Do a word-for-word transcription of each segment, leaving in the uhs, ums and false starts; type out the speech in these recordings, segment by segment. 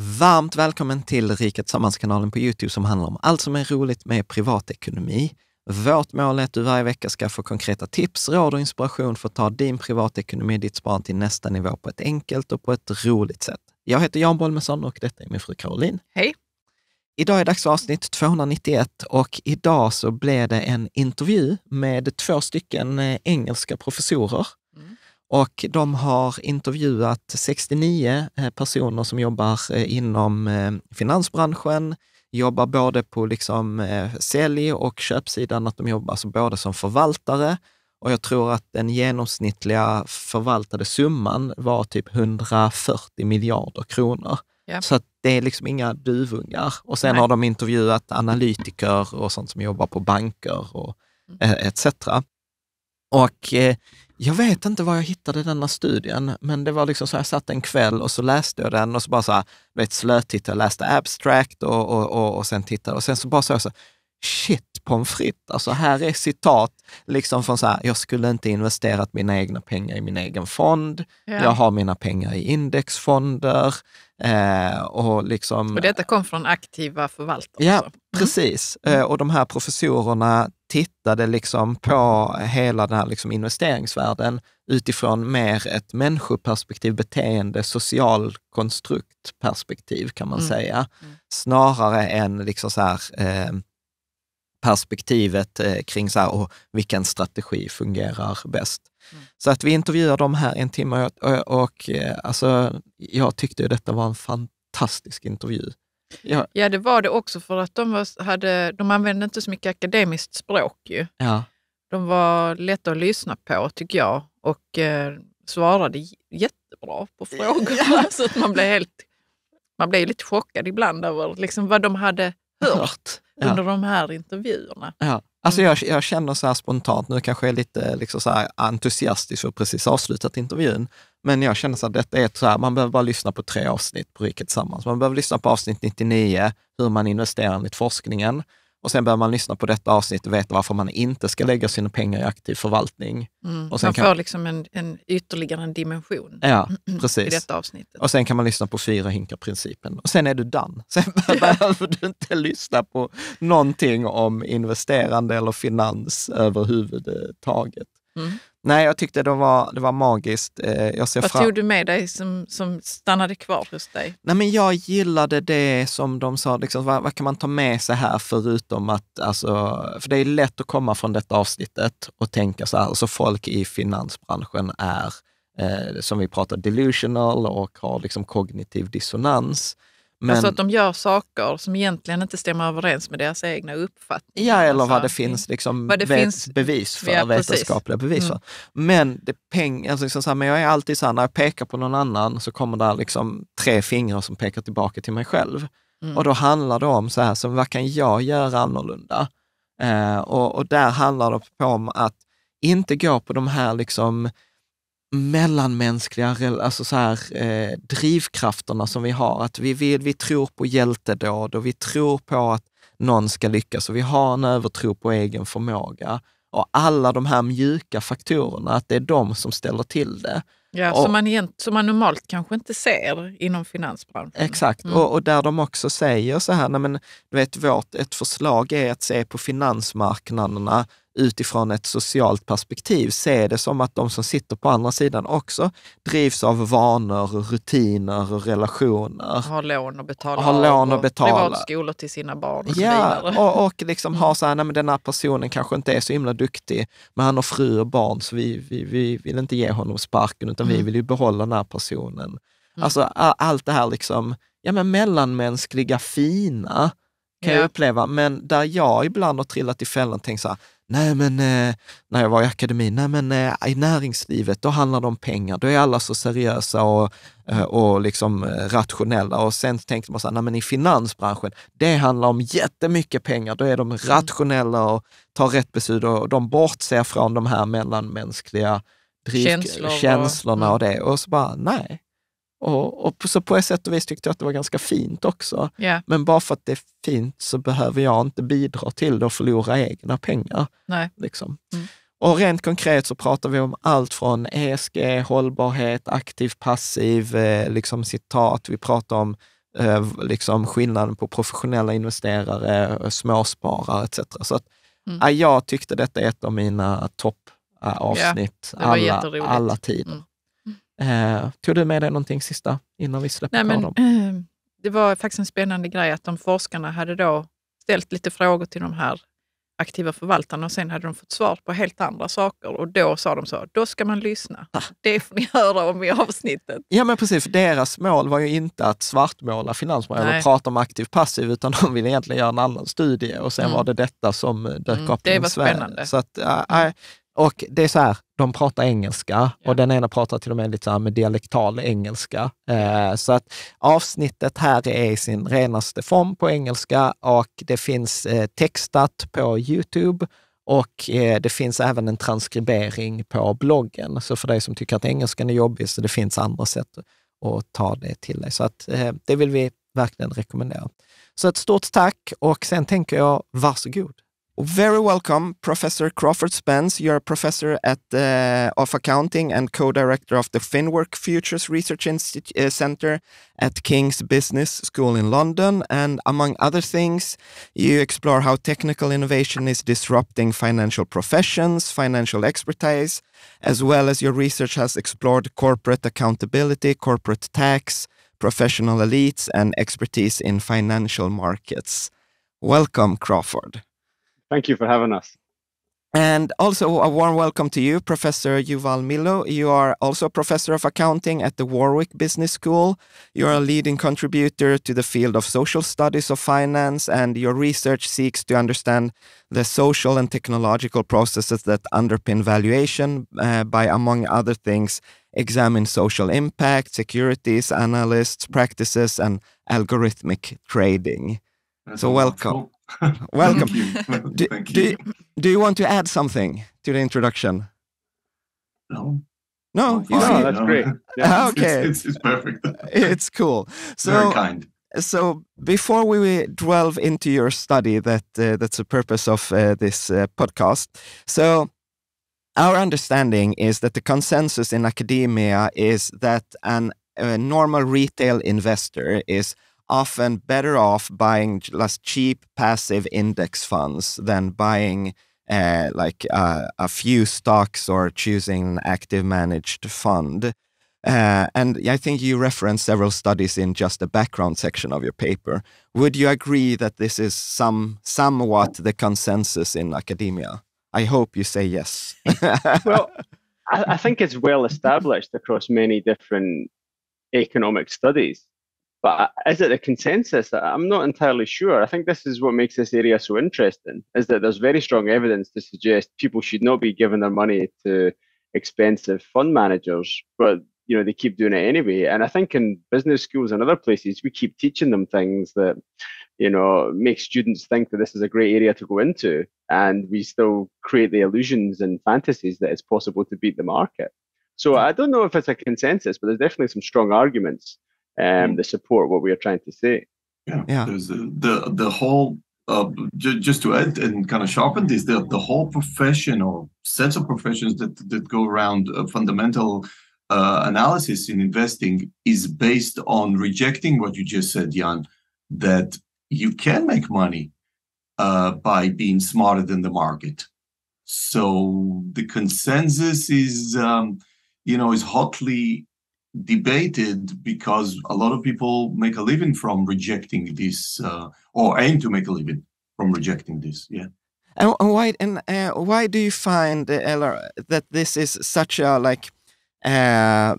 Varmt välkommen till Riket Sammanskanalen på YouTube som handlar om allt som är roligt med privatekonomi. Vårt mål är att du varje vecka ska få konkreta tips, råd och inspiration för att ta din privatekonomi, ditt sparande till nästa nivå på ett enkelt och på ett roligt sätt. Jag heter Jan Bolmesson och detta är min fru Karolin. Hej! Idag är dags för avsnitt tvåhundranittioett och idag så blev det en intervju med två stycken engelska professorer. Mm. Och de har intervjuat sextionio personer som jobbar inom finansbranschen, jobbar både på liksom sälj- och köpsidan, att de jobbar så både som förvaltare. Och jag tror att den genomsnittliga förvaltade summan var typ hundrafyrtio miljarder kronor. Yep. Så att det är liksom inga duvungar. Och sen Nej. Har de intervjuat analytiker och sånt som jobbar på banker och mm. et cetera. Och eh, jag vet inte var jag hittade denna studien, men det var liksom så jag satt en kväll och så läste jag den och så bara så här, vet, slötittade, läste abstract och, och, och, och sen tittade. Och sen så bara så jag så shit pommes frites, alltså här är citat liksom från så här, jag skulle inte investerat mina egna pengar i min egen fond, yeah. jag har mina pengar i indexfonder eh, och liksom... Och detta kom från aktiva förvaltare. Ja, mm. precis. Eh, och de här professorerna tittade liksom på hela den här liksom investeringsvärlden utifrån mer ett människoperspektiv, beteende, social konstruktperspektiv kan man mm. säga, mm. snarare än liksom så här... Eh, perspektivet eh, kring så här, och vilken strategi fungerar bäst. Mm. Så att vi intervjuar dem här en timme och, och, och alltså, jag tyckte ju detta var en fantastisk intervju. Ja, ja det var det också för att de, var, hade, de använde inte så mycket akademiskt språk ju. Ja. De var lätta att lyssna på tycker jag och eh, svarade jättebra på frågorna så att man blev helt man blev lite chockad ibland över liksom, vad de hade hört. Under ja. De här intervjuerna. Ja. Alltså jag, jag känner så här spontant, nu kanske jag är lite liksom så här entusiastisk för precis avslutat intervjun. Men jag känner så att detta är så här, man behöver bara lyssna på tre avsnitt på Riket Sammans. Man behöver lyssna på avsnitt nittionio, hur man investerar enligt forskningen. Och sen behöver man lyssna på detta avsnitt och veta varför man inte ska lägga sina pengar i aktiv förvaltning. Mm. Och sen man får kan... liksom en, en ytterligare en dimension ja, precis. I detta avsnittet. Och sen kan man lyssna på fyra hinkar-principen. Och sen är du done. Sen behöver du inte lyssna på någonting om investerande eller finans överhuvudtaget. Mm. Nej, jag tyckte det var, det var magiskt. Jag ser Vad fram... tog du med dig som, som stannade kvar hos dig? Nej, men jag gillade det som de sa. Liksom, vad, vad kan man ta med sig här förutom att... Alltså, för det är lätt att komma från detta avsnittet och tänka så här. Alltså folk i finansbranschen är, eh, som vi pratar, delusional och har liksom kognitiv dissonans. Men, alltså att de gör saker som egentligen inte stämmer överens med deras egna uppfattningar. Ja, eller alltså, vad det finns, liksom, vad det vet, finns bevis för, ja, vetenskapliga bevis mm. för. Men, det peng, alltså liksom så här, men jag är alltid så här, när jag pekar på någon annan så kommer det liksom tre fingrar som pekar tillbaka till mig själv. Mm. Och då handlar det om så här, så vad kan jag göra annorlunda? Eh, och, och där handlar det på om att inte gå på de här liksom... mellanmänskliga alltså så här, eh, drivkrafterna som vi har, att vi, vi, vi tror på hjältedåd och vi tror på att någon ska lyckas och vi har en övertro på egen förmåga och alla de här mjuka faktorerna, att det är de som ställer till det. Ja, och, som, man, som man normalt kanske inte ser inom finansbranschen. Exakt, mm. och, och där de också säger så här, nej men, du vet, vårt, ett förslag är att se på finansmarknaderna utifrån ett socialt perspektiv, ser det som att de som sitter på andra sidan också drivs av vanor, rutiner och relationer. Har lån och betala. Har lån och betala. Privatskolor till sina barn. Och ja, och, och liksom mm. har så här, nej men den här personen kanske inte är så himla duktig, men han har fru och barn så vi, vi, vi vill inte ge honom sparken utan mm. vi vill ju behålla den här personen. Mm. Alltså allt det här liksom, ja men mellanmänskliga fina kan ja. Jag uppleva, men där jag ibland har trillat i fällan och tänkt så här, nej men, eh, när jag var i akademin, nej men eh, i näringslivet, då handlar det om pengar. Då är alla så seriösa och, eh, och liksom rationella. Och sen tänkte man så här, nej men i finansbranschen, det handlar om jättemycket pengar. Då är de rationella och tar rätt beslut och de bortser från de här mellanmänskliga drivkänslorna Känslor och det. Och så bara, nej. Och, och så på ett sätt och vis tyckte jag att det var ganska fint också. Yeah. Men bara för att det är fint så behöver jag inte bidra till det och förlora egna pengar. Nej. Liksom. Mm. Och rent konkret så pratar vi om allt från E S G, hållbarhet, aktiv, passiv, eh, liksom citat. Vi pratar om eh, liksom skillnaden på professionella investerare, småsparare et cetera. Så att, mm. jag tyckte detta är ett av mina toppavsnitt eh, ja, alla, alla tider. Mm. Mm. Eh, tog du med dig någonting sista innan vi släpper Nej, på men, dem? Eh, det var faktiskt en spännande grej att de forskarna hade då ställt lite frågor till de här aktiva förvaltarna och sen hade de fått svar på helt andra saker och då sa de så, då ska man lyssna. Ah. Det får ni höra om i avsnittet. Ja men precis, för deras mål var ju inte att svartmåla finansmarknaden och prata om aktiv passiv utan de ville egentligen göra en annan studie och sen mm. var det detta som dök mm, upp i Sverige. Det var spännande. Så att, äh, och det är så här, de pratar engelska ja. Och den ena pratar till och med lite så här med dialektal engelska. Eh, så att avsnittet här är i sin renaste form på engelska och det finns eh, textat på YouTube och eh, det finns även en transkribering på bloggen. Så för dig som tycker att engelskan är jobbig så det finns andra sätt att ta det till dig. Så att eh, det vill vi verkligen rekommendera. Så ett stort tack och sen tänker jag varsågod. Very welcome, Professor Crawford Spence. You're a professor at, uh, of accounting and co-director of the Finwork Futures Research Institute, uh, Center at King's Business School in London. And among other things, you explore how technical innovation is disrupting financial professions, financial expertise, as well as your research has explored corporate accountability, corporate tax, professional elites, and expertise in financial markets. Welcome, Crawford. Thank you for having us. And also a warm welcome to you, Professor Yuval Milo. You are also a professor of accounting at the Warwick Business School. You are a leading contributor to the field of social studies of finance, and your research seeks to understand the social and technological processes that underpin valuation uh, by, among other things, examine social impact, securities, analysts, practices, and algorithmic trading. That's so welcome. Cool. Welcome. Thank you. Do, Thank you. Do, do you want to add something to the introduction? No. No? You no, that's no. great. Yeah. Okay. It's, it's, it's perfect. It's cool. So, very kind. So before we delve into your study, that uh, that's the purpose of uh, this uh, podcast. So our understanding is that the consensus in academia is that an, a normal retail investor is often better off buying less cheap passive index funds than buying uh, like uh, a few stocks or choosing an active managed fund. Uh, and I think you referenced several studies in just the background section of your paper. Would you agree that this is some somewhat the consensus in academia? I hope you say yes. Well, I, I think it's well established across many different economic studies. But is it a consensus? I'm not entirely sure. I think this is what makes this area so interesting, is that there's very strong evidence to suggest people should not be giving their money to expensive fund managers, but you know they keep doing it anyway. And I think in business schools and other places, we keep teaching them things that you know make students think that this is a great area to go into, and we still create the illusions and fantasies that it's possible to beat the market. So I don't know if it's a consensus, but there's definitely some strong arguments Um, to support what we are trying to say. Yeah, yeah. There's a, the the whole uh, ju just to add and kind of sharpen this, the the whole profession or sets of professions that that go around uh, fundamental uh, analysis in investing is based on rejecting what you just said, Jan, that you can make money uh, by being smarter than the market. So the consensus is, um, you know, is hotly debated because a lot of people make a living from rejecting this, uh, or aim to make a living from rejecting this. Yeah. And why? And uh, why do you find uh, that this is such a like uh,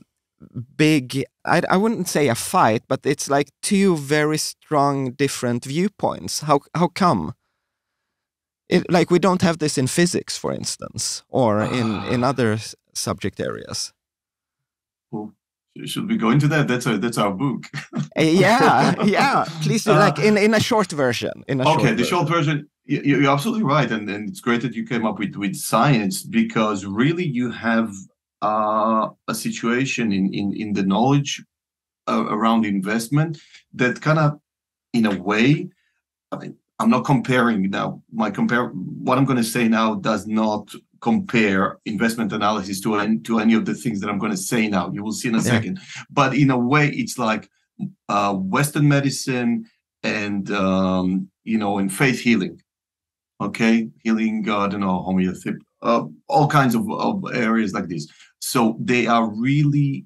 big? I, I wouldn't say a fight, but it's like two very strong different viewpoints. How how come? It, like we don't have this in physics, for instance, or in in other subject areas. Well, should we go into that? That's our, that's our book. Yeah, yeah. Please do, like in, in a short version. In a okay, short the version. short version, you, you're absolutely right. And, and it's great that you came up with, with science because really you have uh, a situation in, in, in the knowledge uh, around investment that kind of, in a way, I mean, I'm not comparing now. My compare, what I'm going to say now does not compare investment analysis to, to any of the things that I'm going to say now. You will see in a yeah. second. But in a way, it's like uh, Western medicine and, um, you know, and faith healing. Okay, healing, uh, I don't know, homeopathy, uh, all kinds of, of areas like this. So they are really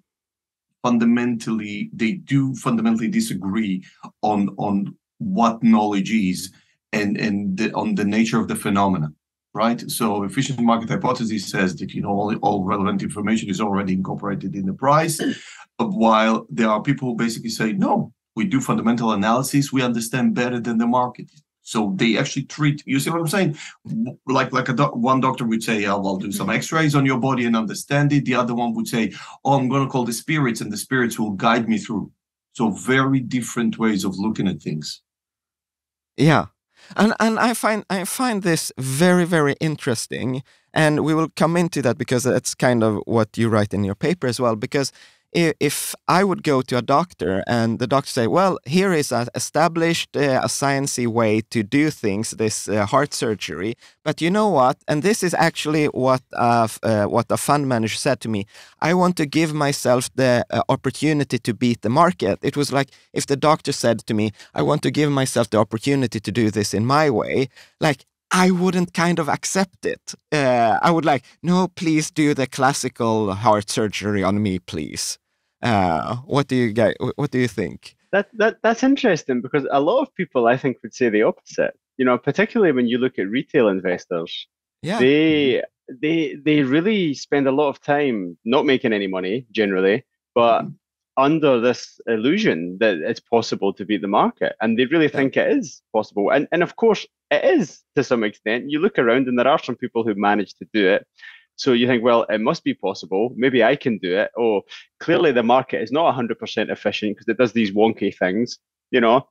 fundamentally, they do fundamentally disagree on on what knowledge is and, and the, on the nature of the phenomena, right? So efficient market hypothesis says that, you know, all, all relevant information is already incorporated in the price, while there are people who basically say, no, we do fundamental analysis, we understand better than the market. So they actually treat, you see what I'm saying? Like like a doc, one doctor would say, oh, I'll do some x-rays on your body and understand it. The other one would say, oh, I'm going to call the spirits and the spirits will guide me through. So very different ways of looking at things. Yeah. And and I find I find this very, very interesting. And we will come into that because that's kind of what you write in your paper as well. Because if I would go to a doctor and the doctor say, well, here is an established, uh, a sciencey way to do things, this uh, heart surgery, but you know what? And this is actually what uh, uh, what a fund manager said to me. I want to give myself the uh, opportunity to beat the market. It was like if the doctor said to me, I want to give myself the opportunity to do this in my way, like, I wouldn't kind of accept it. Uh, I would like, no, please do the classical heart surgery on me, please. Uh, what do you guys, what do you think? That that that's interesting because a lot of people I think would say the opposite. You know, particularly when you look at retail investors, yeah. they they they really spend a lot of time not making any money generally, but mm. under this illusion that it's possible to beat the market, and they really yeah. think it is possible. And and of course it is to some extent. You look around and there are some people who manage to do it. So you think, well, it must be possible. Maybe I can do it. Oh, clearly the market is not one hundred percent efficient because it does these wonky things, you know.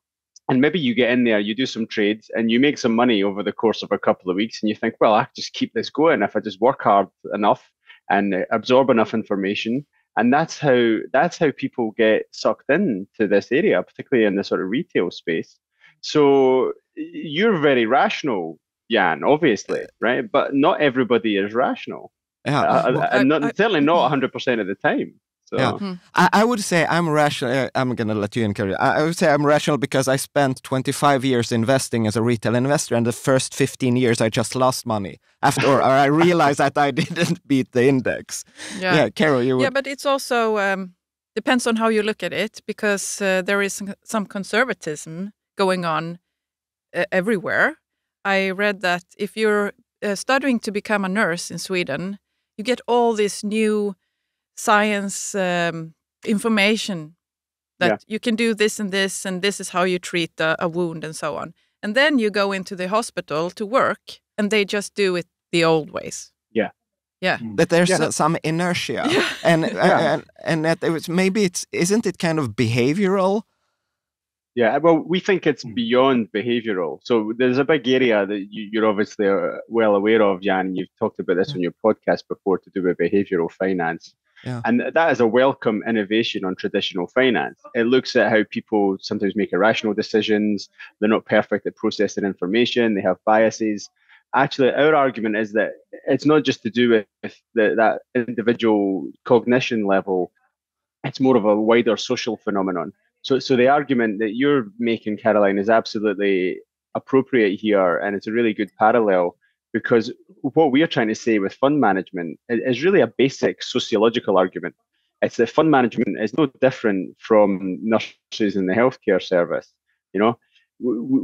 And maybe you get in there, you do some trades and you make some money over the course of a couple of weeks and you think, well, I can just keep this going if I just work hard enough and absorb enough information. And that's how that's how people get sucked into this area, particularly in the sort of retail space. So you're very rational, Jan, obviously, right? But not everybody is rational. Yeah, uh, well, and not, I, I, certainly not one hundred percent of the time. So. Yeah. Mm. I, I would say I'm rational. I'm going to let you in, Karolin. I would say I'm rational because I spent twenty-five years investing as a retail investor, and the first fifteen years I just lost money. After or I realized that I didn't beat the index. Yeah, yeah Karol, you would... Yeah, but it's also um, depends on how you look at it because uh, there is some conservatism going on uh, everywhere. I read that if you're uh, studying to become a nurse in Sweden, you get all this new science um, information that yeah. you can do this and this, and this is how you treat a, a wound and so on. And then you go into the hospital to work, and they just do it the old ways. Yeah. Yeah. That there's yeah. a, some inertia. Yeah. And, yeah. and and that it was maybe it's, isn't it kind of behavioral? Yeah, well, we think it's beyond behavioral. So there's a big area that you, you're obviously well aware of, Jan, and you've talked about this on your podcast before to do with behavioral finance. Yeah. And that is a welcome innovation on traditional finance. It looks at how people sometimes make irrational decisions. They're not perfect at processing information. They have biases. Actually, our argument is that it's not just to do with the, that individual cognition level. It's more of a wider social phenomenon. So so the argument that you're making, Karolin, is absolutely appropriate here, and it's a really good parallel because what we are trying to say with fund management is really a basic sociological argument. It's that fund management is no different from nurses in the healthcare service. You know,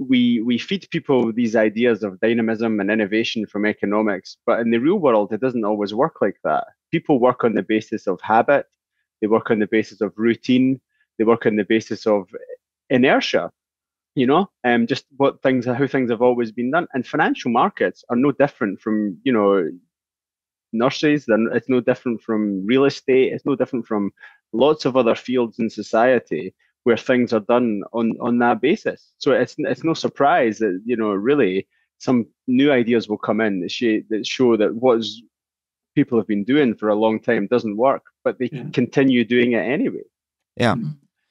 we we feed people these ideas of dynamism and innovation from economics, but in the real world, it doesn't always work like that. People work on the basis of habit. They work on the basis of routine. They work on the basis of inertia, you know, um, just what things, how things have always been done. And financial markets are no different from, you know, nurses. They're, it's no different from real estate. It's no different from lots of other fields in society where things are done on, on that basis. So it's it's no surprise that, you know, really some new ideas will come in that, sh- that show that what people have been doing for a long time doesn't work, but they yeah. continue doing it anyway. Yeah.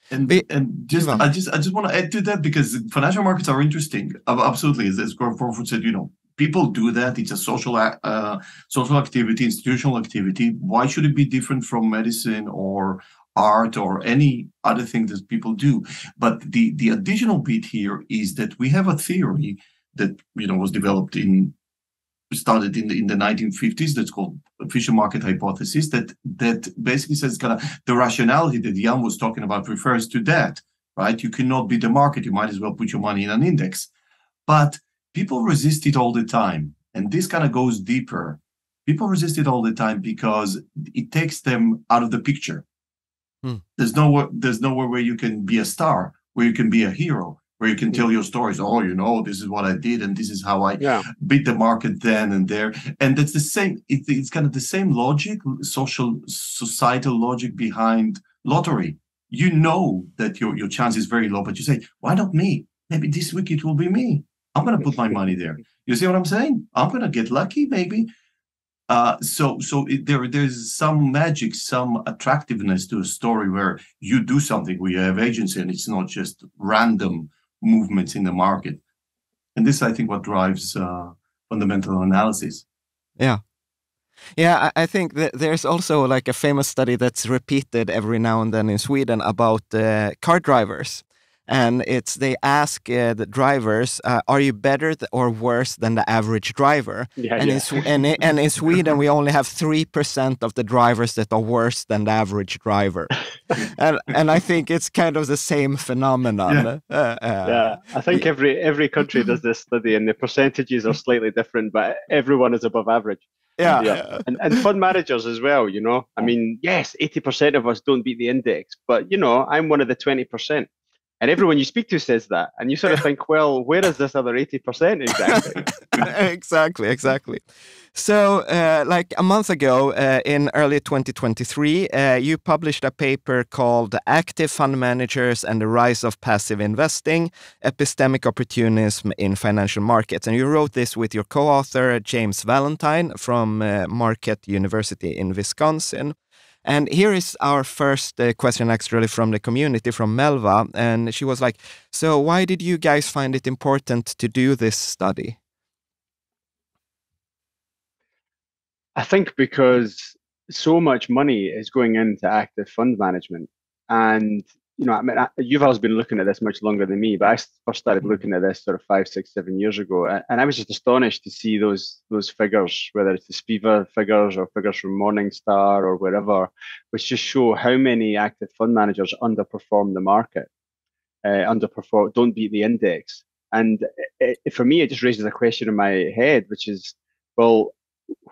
And and just I just I just want to add to that because financial markets are interesting. Absolutely, as Crawford said, you know, people do that. It's a social uh, social activity, institutional activity. Why should it be different from medicine or art or any other thing that people do. But the, the additional bit here is that we have a theory that, you know, was developed in, started in the, in the nineteen fifties, that's called Fisher Market Hypothesis, that that basically says kind of the rationality that Jan was talking about refers to that, right? You cannot beat the market, you might as well put your money in an index. But people resist it all the time. And this kind of goes deeper. People resist it all the time because it takes them out of the picture. Hmm. There's nowhere, there's nowhere where you can be a star, where you can be a hero, where you can tell your stories. Oh, you know, this is what I did, and this is how I yeah. beat the market then and there. And that's the same. It, it's kind of the same logic, social, societal logic behind lottery. You know that your your chance is very low, but you say, why not me? Maybe this week it will be me. I'm going to put my money there. You see what I'm saying? I'm going to get lucky, maybe. Uh, so so it, there there's some magic, some attractiveness to a story where you do something, where you have agency, and it's not just random movements in the market. And this, I think, what drives uh, fundamental analysis. Yeah. Yeah, I think that there's also like a famous study that's repeated every now and then in Sweden about uh, car drivers. And it's they ask uh, the drivers, uh, are you better th or worse than the average driver? Yeah, and, yeah. In Sw and, in, and in Sweden, we only have three percent of the drivers that are worse than the average driver. and, and I think it's kind of the same phenomenon. Yeah, uh, uh, yeah. I think yeah. every every country does this study, and the percentages are slightly different, but everyone is above average. Yeah, yeah. yeah. And, and fund managers as well, you know. I mean, yes, eighty percent of us don't beat the index, but, you know, I'm one of the twenty percent. And everyone you speak to says that. And you sort of think, well, where is this other eighty percent exactly? exactly, exactly. So uh, like a month ago, uh, in early twenty twenty-three, uh, you published a paper called Active Fund Managers and the Rise of Passive Investing, Epistemic Opportunism in Financial Markets. And you wrote this with your co-author, James Valentine, from uh, Marquette University in Wisconsin. And here is our first uh, question actually from the community, from Melva. And she was like, so why did you guys find it important to do this study? I think because so much money is going into active fund management. And, you know, I mean, I, Yuval's been looking at this much longer than me, but I first started looking at this sort of five, six, seven years ago. And, and I was just astonished to see those those figures, whether it's the Spiva figures or figures from Morningstar or wherever, which just show how many active fund managers underperform the market, uh, underperform, don't beat the index. And it, it, for me, it just raises a question in my head, which is, well,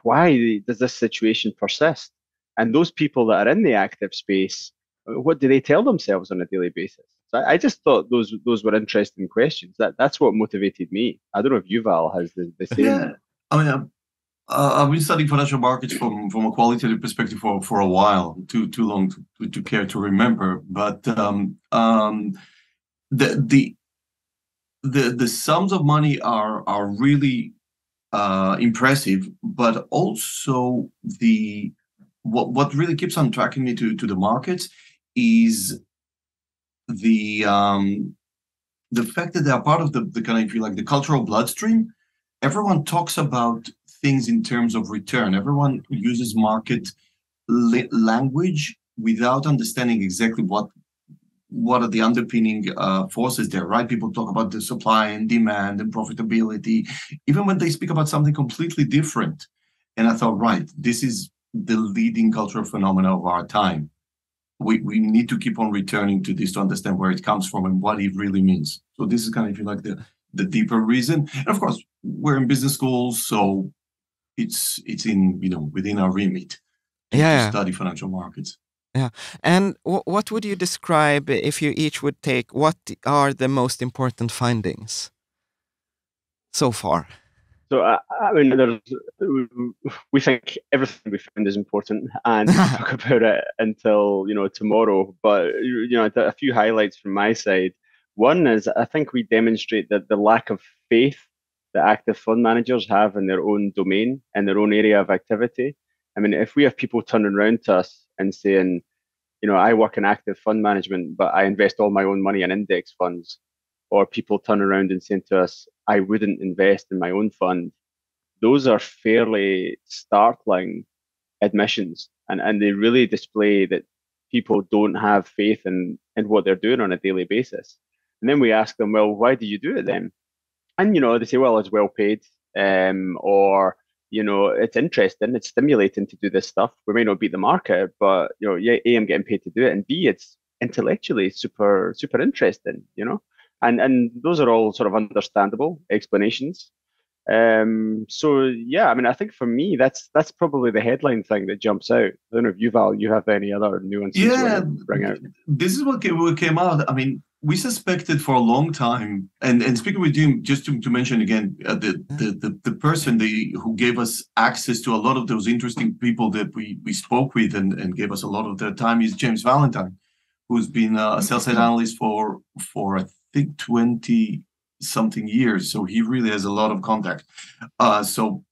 why does this situation persist? And those people that are in the active space, what do they tell themselves on a daily basis? So I just thought those those were interesting questions. That that's what motivated me. I don't know if Yuval has the, the same. Yeah, I mean, uh, I've been studying financial markets from from a qualitative perspective for for a while. Too too long to, to care to remember. But um, um, the the the the sums of money are are really uh, impressive, but also the what what really keeps on tracking me to to the markets is the um, the fact that they are part of the, the kind of, if you like, the cultural bloodstream. Everyone talks about things in terms of return. Everyone uses market language without understanding exactly what what are the underpinning uh, forces there, right? People talk about the supply and demand and profitability, even when they speak about something completely different. And I thought, right, this is the leading cultural phenomena of our time. We, we need to keep on returning to this to understand where it comes from and what it really means. So this is kind of, if you like, the, the deeper reason. And of course, we're in business schools, so it's it's in, you know, within our remit to yeah. study financial markets. Yeah. And w what would you describe, if you each would take, what are the most important findings so far? So, uh, I mean, there's, we think everything we find is important, and we'll talk about it until, you know, tomorrow. But, you know, a few highlights from my side. One is, I think we demonstrate that the lack of faith that active fund managers have in their own domain and their own area of activity. I mean, if we have people turning around to us and saying, you know, I work in active fund management, but I invest all my own money in index funds, or people turn around and say to us, I wouldn't invest in my own fund. Those are fairly startling admissions. And, and they really display that people don't have faith in, in what they're doing on a daily basis. And then we ask them, well, why do you do it then? And, you know, they say, well, it's well paid, um, or, you know, it's interesting, it's stimulating to do this stuff. We may not beat the market, but, you know, yeah, A, I'm getting paid to do it, and B, it's intellectually super, super interesting, you know? And and those are all sort of understandable explanations. Um, so, yeah, I mean, I think for me, that's that's probably the headline thing that jumps out. I don't know if you, Val, you have any other nuances yeah, you want to bring out. This is what came, what came out. I mean, we suspected for a long time, and, and speaking with you, just to, to mention again, uh, the, the, the, the person the, who gave us access to a lot of those interesting people that we, we spoke with and, and gave us a lot of their time is James Valentine, who's been a sell-side analyst for, for I think, twenty-something years. So he really has a lot of contact. Uh, so,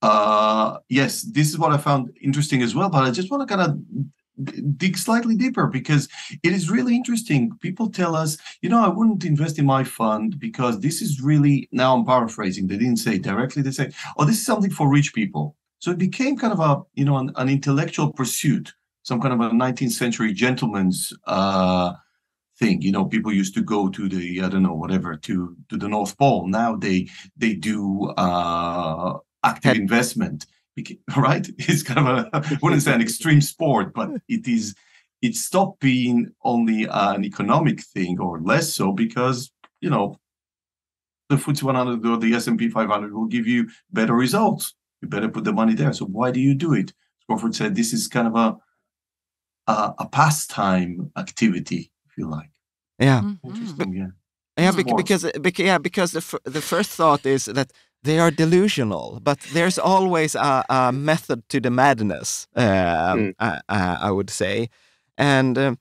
uh, yes, this is what I found interesting as well, but I just want to kind of dig slightly deeper, because it is really interesting. People tell us, you know, I wouldn't invest in my fund because this is really, now I'm paraphrasing, they didn't say it directly, they say, oh, this is something for rich people. So it became kind of a, you know, an, an intellectual pursuit, some kind of a nineteenth century gentleman's uh, thing. You know, people used to go to the, I don't know, whatever, to, to the North Pole. Now they, they do uh, active investment. Right, it's kind of a, I wouldn't say an extreme sport, but it is. It stopped being only an economic thing, or less so, because you know the F T S E one hundred or the S and P five hundred will give you better results. You better put the money there. So why do you do it? Crawford said this is kind of a a, a pastime activity, if you like. Yeah, interesting. Yeah, yeah, because, because yeah, because the f- the first thought is that they are delusional, but there's always a, a method to the madness, uh, mm. I, I would say. And um,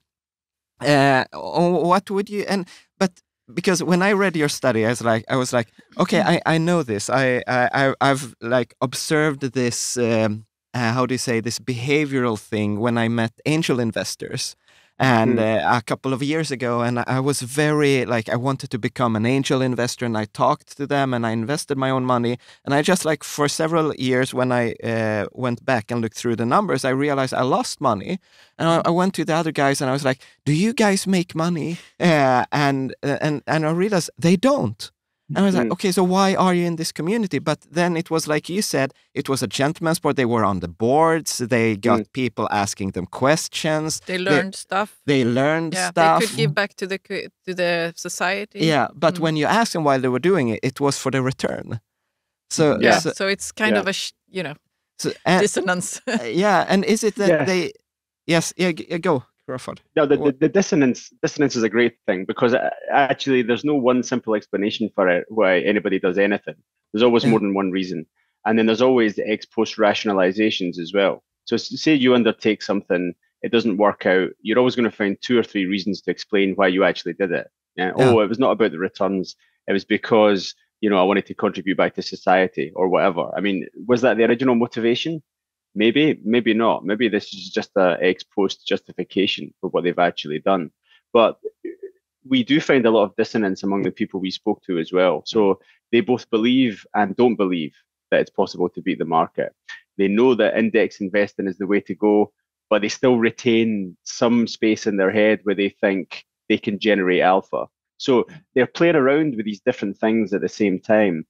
uh, what would you? And but because when I read your study, I was like, I was like, okay, I, I know this. I, I I've like observed this. Um, uh, how do you say this behavioral thing when I met angel investors? And mm. uh, a couple of years ago, and I was very, like, I wanted to become an angel investor, and I talked to them, and I invested my own money. And I just, like, for several years, when I uh, went back and looked through the numbers, I realized I lost money. And I, I went to the other guys, and I was like, do you guys make money? Uh, and, and, and I realized they don't. And I was like, okay, so why are you in this community? But then it was like you said, it was a gentleman's sport. They were on the boards. They got mm. people asking them questions. They learned they, stuff. They learned yeah, stuff. They could give back to the to the society. Yeah, but mm. when you asked them why they were doing it, it was for the return. So yeah, so, so it's kind yeah. of a sh- you know so, and, dissonance. yeah, and is it that yeah. they? Yes, yeah, go. Crawford. No, the, the, the dissonance dissonance is a great thing, because actually there's no one simple explanation for it, why anybody does anything. There's always more than one reason. And then there's always the ex post rationalizations as well. So say you undertake something, it doesn't work out. You're always going to find two or three reasons to explain why you actually did it. Yeah? Yeah. Oh, it was not about the returns. It was because, you know, I wanted to contribute back to society or whatever. I mean, was that the original motivation? Maybe, maybe not. Maybe this is just an ex-post justification for what they've actually done. But we do find a lot of dissonance among the people we spoke to as well. So they both believe and don't believe that it's possible to beat the market. They know that index investing is the way to go, but they still retain some space in their head where they think they can generate alpha. So they're playing around with these different things at the same time.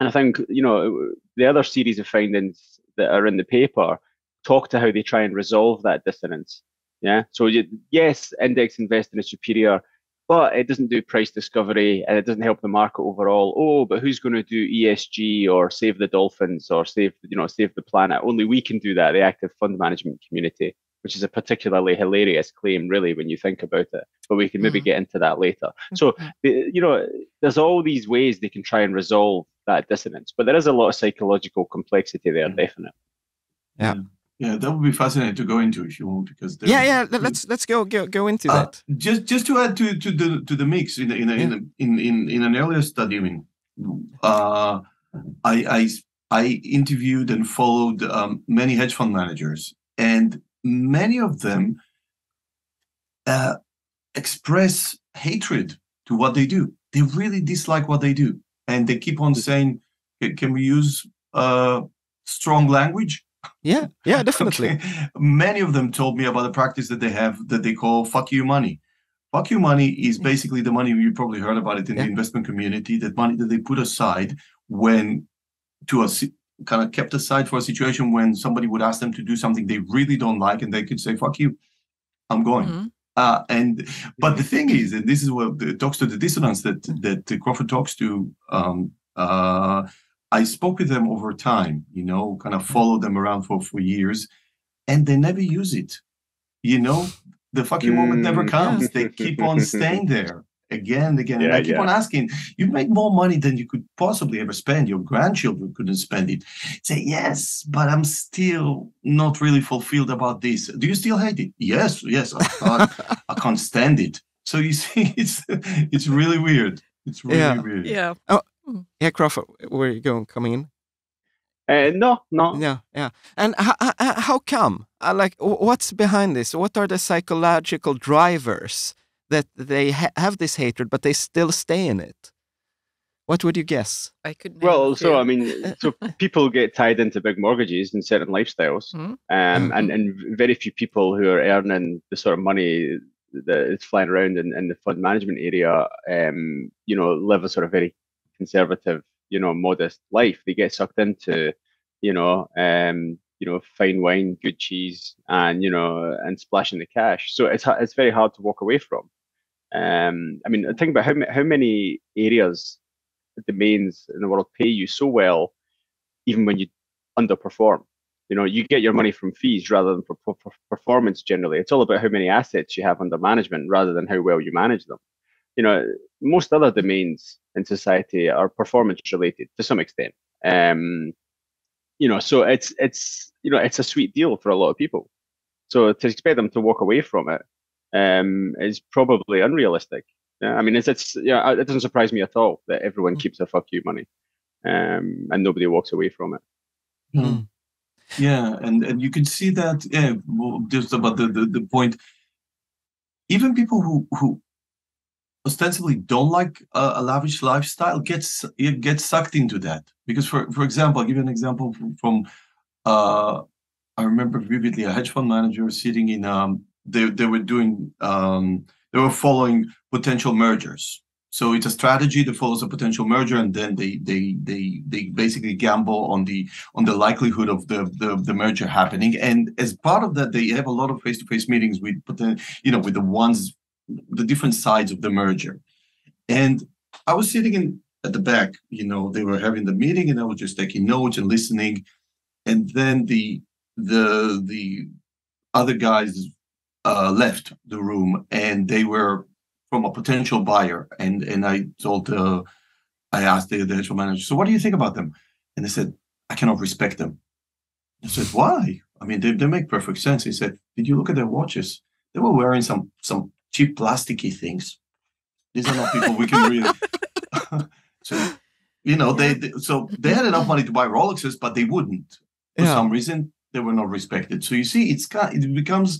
And I think, you know, the other series of findings that are in the paper talk to how they try and resolve that dissonance. Yeah. So you, yes, index investing is superior, but it doesn't do price discovery and it doesn't help the market overall. Oh, but who's going to do E S G or save the dolphins or save, you know, save the planet? Only we can do that. The active fund management community, which is a particularly hilarious claim, really, when you think about it. But we can maybe mm-hmm. get into that later. Mm-hmm. So, you know, there's all these ways they can try and resolve that dissonance, but there is a lot of psychological complexity there, yeah. definitely. Yeah, yeah, that would be fascinating to go into if you want, because there, yeah, yeah, let's let's go go, go into uh, that. Just just to add to, to the to the mix in a, in a, yeah. in, a, in in in an earlier study, I mean, uh, I I I interviewed and followed um, many hedge fund managers, and many of them uh, express hatred to what they do. They really dislike what they do. And they keep on saying, can we use uh, strong language? Yeah, yeah, definitely. Okay. Many of them told me about a practice that they have that they call fuck you money. Fuck you money is basically the money, you probably heard about it in yeah. the investment community, that money that they put aside when to a, kind of kept aside for a situation when somebody would ask them to do something they really don't like, and they could say, fuck you, I'm going. Mm-hmm. Uh, and but the thing is, and this is what it talks to the dissonance that that Crawford talks to. Um, uh, I spoke with them over time, you know, kind of followed them around for for years, and they never use it. You know, the fucking moment never comes. They keep on staying there again and again. Yeah, and I keep yeah. on asking, you make more money than you could possibly ever spend. Your grandchildren couldn't spend it. Say, yes, but I'm still not really fulfilled about this. Do you still hate it? Yes, yes, I can't, I can't stand it. So you see, it's it's really weird. It's really yeah. weird. Yeah. Oh, yeah, Crawford, where are you going? Coming in? Uh, no, no. Yeah, yeah. And how, how come? Like, what's behind this? What are the psychological drivers that they ha have this hatred, but they still stay in it? What would you guess? I could. Well, also, yeah. I mean, so people get tied into big mortgages and certain lifestyles, mm -hmm. um, mm -hmm. and, and very few people who are earning the sort of money that is flying around in, in the fund management area, um, you know, live a sort of very conservative, you know, modest life. They get sucked into, you know, um, you know, fine wine, good cheese, and, you know, and splashing the cash. So it's, it's very hard to walk away from. Um, I mean, think about how, how many areas, domains in the world pay you so well, even when you underperform. You know, you get your money from fees rather than for performance generally. It's all about how many assets you have under management rather than how well you manage them. You know, most other domains in society are performance related to some extent. Um, you know, so it's, it's, you know, it's a sweet deal for a lot of people. So to expect them to walk away from it um is probably unrealistic. Yeah, I mean, it's it's yeah, it doesn't surprise me at all that everyone keeps their fuck you money, um, and nobody walks away from it. Mm. Yeah, and and you can see that. Yeah, well, just about the, the the point. Even people who who ostensibly don't like a, a lavish lifestyle gets get sucked into that, because for for example, I'll give you an example from, from uh, I remember vividly a hedge fund manager sitting in um. They, they were doing, um, they were following potential mergers. So it's a strategy that follows a potential merger, and then they they they they basically gamble on the on the likelihood of the the, the merger happening. And as part of that, they have a lot of face-to-face meetings with, you know, with the ones, the different sides of the merger. And I was sitting in at the back, you know, they were having the meeting, and I was just taking notes and listening. And then the the the other guys Uh, left the room, and they were from a potential buyer. And and I told, uh, I asked the hedge manager, so what do you think about them? And they said, I cannot respect them. I said, why? I mean, they, they make perfect sense. He said, did you look at their watches? They were wearing some some cheap plasticky things. These are not people we can really. So, you know, they, they so they had enough money to buy Rolexes, but they wouldn't for yeah. some reason. They were not respected. So you see, it's it becomes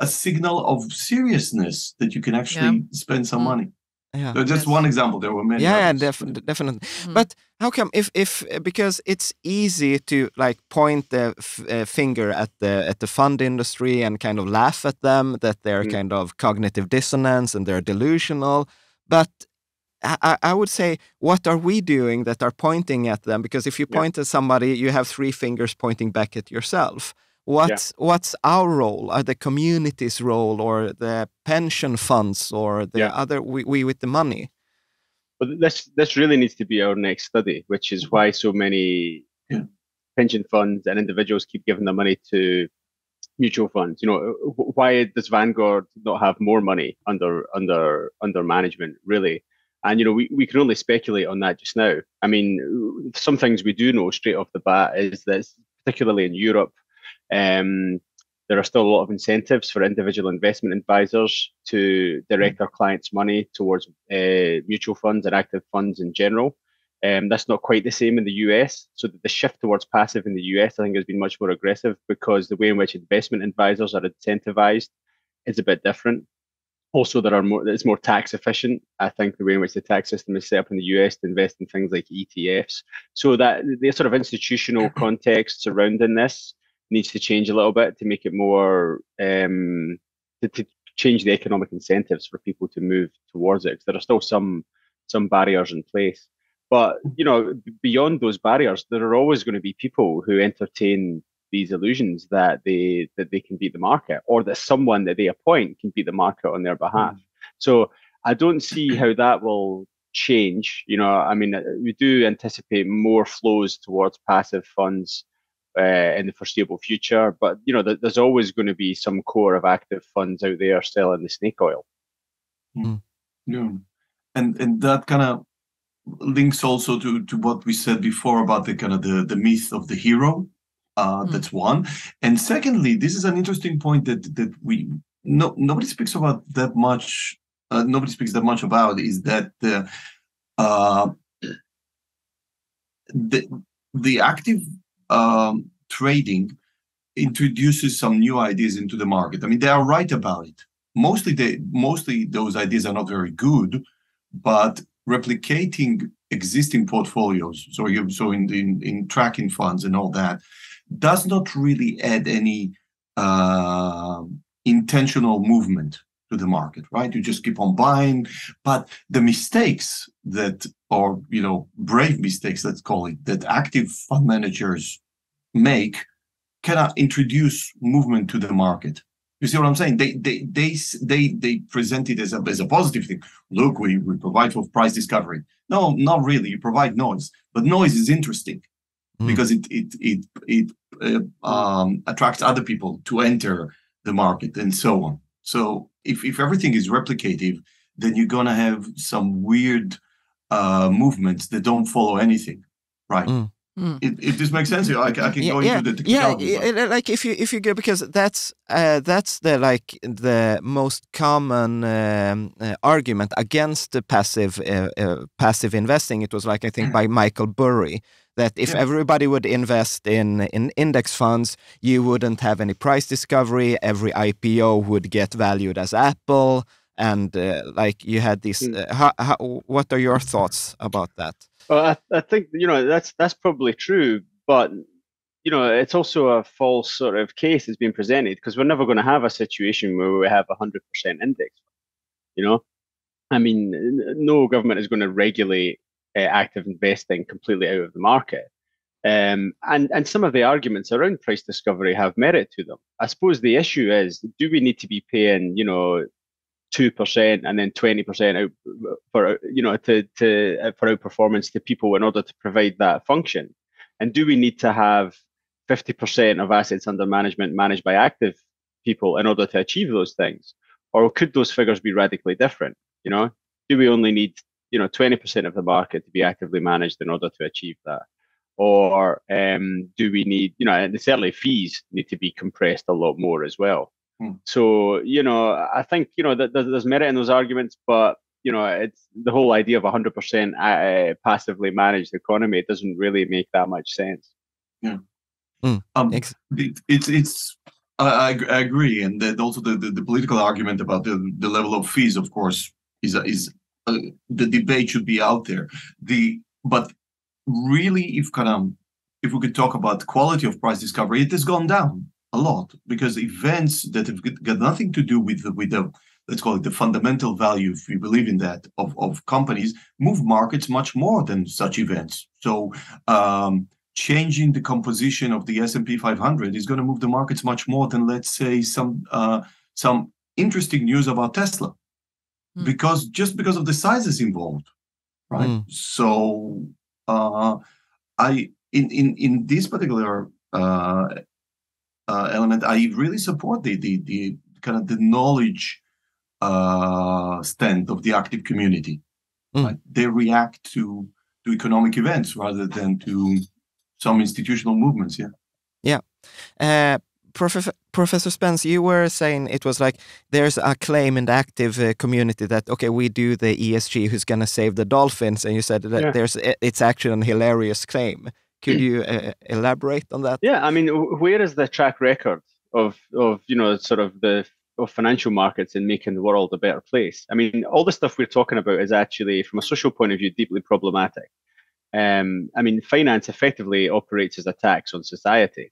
a signal of seriousness that you can actually yeah. spend some money. Yeah. So just yes. one example. There were many. Yeah, others. Def definitely. Mm. But how come? If if because it's easy to like point the f uh, finger at the at the fund industry and kind of laugh at them that they're mm. kind of cognitive dissonance and they're delusional. But I, I would say, what are we doing that are pointing at them? Because if you point yeah. at somebody, you have three fingers pointing back at yourself. What's, yeah. what's our role, or the community's role, or the pension funds, or the yeah. other, we, we with the money? But this, this really needs to be our next study, which is why so many yeah. pension funds and individuals keep giving their money to mutual funds. You know, why does Vanguard not have more money under, under, under management, really? And, you know, we, we can only speculate on that just now. I mean, some things we do know straight off the bat is that, particularly in Europe, Um, there are still a lot of incentives for individual investment advisors to direct our clients' money towards uh, mutual funds and active funds in general. Um, that's not quite the same in the U S. So the shift towards passive in the U S, I think, has been much more aggressive, because the way in which investment advisors are incentivized is a bit different. Also, there are more, it's more tax efficient. I think the way in which the tax system is set up in the U S to invest in things like E T Fs. So that the sort of institutional context surrounding this needs to change a little bit to make it more, um, to, to change the economic incentives for people to move towards it, because there are still some some barriers in place. But, you know, beyond those barriers, there are always going to be people who entertain these illusions that they that they can beat the market, or that someone that they appoint can beat the market on their behalf. Mm. So I don't see how that will change. You know, I mean, we do anticipate more flows towards passive funds uh, in the foreseeable future, but, you know, th there's always going to be some core of active funds out there selling the snake oil. Mm. Yeah, and and that kind of links also to to what we said before about the kind of the the myth of the hero. Uh, that's one. And secondly, this is an interesting point that that we no nobody speaks about that much. Uh, nobody speaks that much about is that uh, uh, the the active um, trading introduces some new ideas into the market. I mean, they are right about it. Mostly, they mostly those ideas are not very good, but replicating existing portfolios, so you so in in, in tracking funds and all that, does not really add any uh, intentional movement to the market, right? You just keep on buying, but the mistakes that, or, you know, brave mistakes, let's call it, that active fund managers make cannot introduce movement to the market. You see what I'm saying? They they they they they present it as a as a positive thing. Look, we we provide for price discovery. No, not really. You provide noise, but noise is interesting. Because it it it it uh, um, attracts other people to enter the market and so on. So if if everything is replicative, then you're gonna have some weird uh, movements that don't follow anything, right? Mm. Mm. It, if this makes sense, I, I can yeah, go yeah, into the technicalities. Yeah, but. Like if you if you go, because that's uh, that's the like the most common um, uh, argument against the passive uh, uh, passive investing. It was like, I think, by Michael Burry, that if yeah. everybody would invest in in index funds, you wouldn't have any price discovery. Every I P O would get valued as Apple, and uh, like you had this. Uh, how, how, what are your thoughts about that? Well, I, I think, you know, that's that's probably true, but, you know, it's also a false sort of case that's been presented, because we're never going to have a situation where we have a hundred percent index. You know, I mean, no government is going to regulate uh, active investing completely out of the market, um, and and some of the arguments around price discovery have merit to them. I suppose the issue is, do we need to be paying, you know, two percent and then twenty percent out for, you know, to to for outperformance to people in order to provide that function? And do we need to have fifty percent of assets under management managed by active people in order to achieve those things? Or could those figures be radically different? You know, do we only need, you know, twenty percent of the market to be actively managed in order to achieve that? Or um, do we need, you know, and certainly fees need to be compressed a lot more as well. So, you know, I think, you know, that there's merit in those arguments, but, you know, it's the whole idea of a hundred percent passively managed economy. It doesn't really make that much sense. Yeah, mm, um, it's it's. it's I, I agree, and that also the, the the political argument about the the level of fees, of course, is is uh, the debate should be out there. The but really, if kind of if we could talk about quality of price discovery, it has gone down a lot, because events that have got nothing to do with the, with the, let's call it, the fundamental value, if you believe in that, of, of companies, move markets much more than such events. So um, changing the composition of the S and P five hundred is going to move the markets much more than, let's say, some uh, some interesting news about Tesla, mm. because just because of the sizes involved, right? Mm. So uh, I in in in this particular Uh, Uh, element, I really support the, the the kind of the knowledge uh, stand of the active community. Mm. Like they react to to economic events rather than to some institutional movements. Yeah, yeah. Uh, Prof Professor Spence, you were saying it was like there's a claim in the active uh, community that, okay, we do the E S G, who's going to save the dolphins, and you said that yeah. there's it's actually a hilarious claim. Could you uh, elaborate on that? Yeah, I mean, where is the track record of of you know sort of the of financial markets in making the world a better place? I mean, all the stuff we're talking about is actually, from a social point of view, deeply problematic. Um, I mean, finance effectively operates as a tax on society.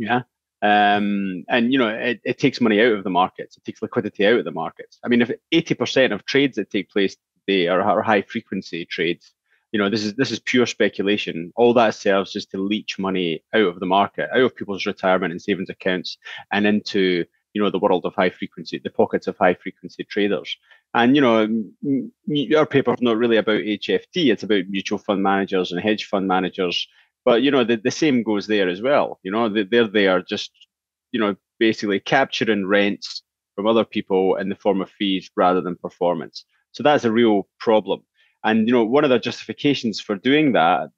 Yeah. Um, and, you know, it, it takes money out of the markets. It takes liquidity out of the markets. I mean, if eighty percent of trades that take place today are, are high frequency trades, you know, this is this is pure speculation. All that serves is to leech money out of the market, out of people's retirement and savings accounts, and into, you know, the world of high frequency, the pockets of high frequency traders. And, you know, your paper's not really about H F T. It's about mutual fund managers and hedge fund managers. But, you know, the, the same goes there as well. You know, they're there just, you know, basically capturing rents from other people in the form of fees rather than performance. So that's a real problem. And, you know, one of the justifications for doing that,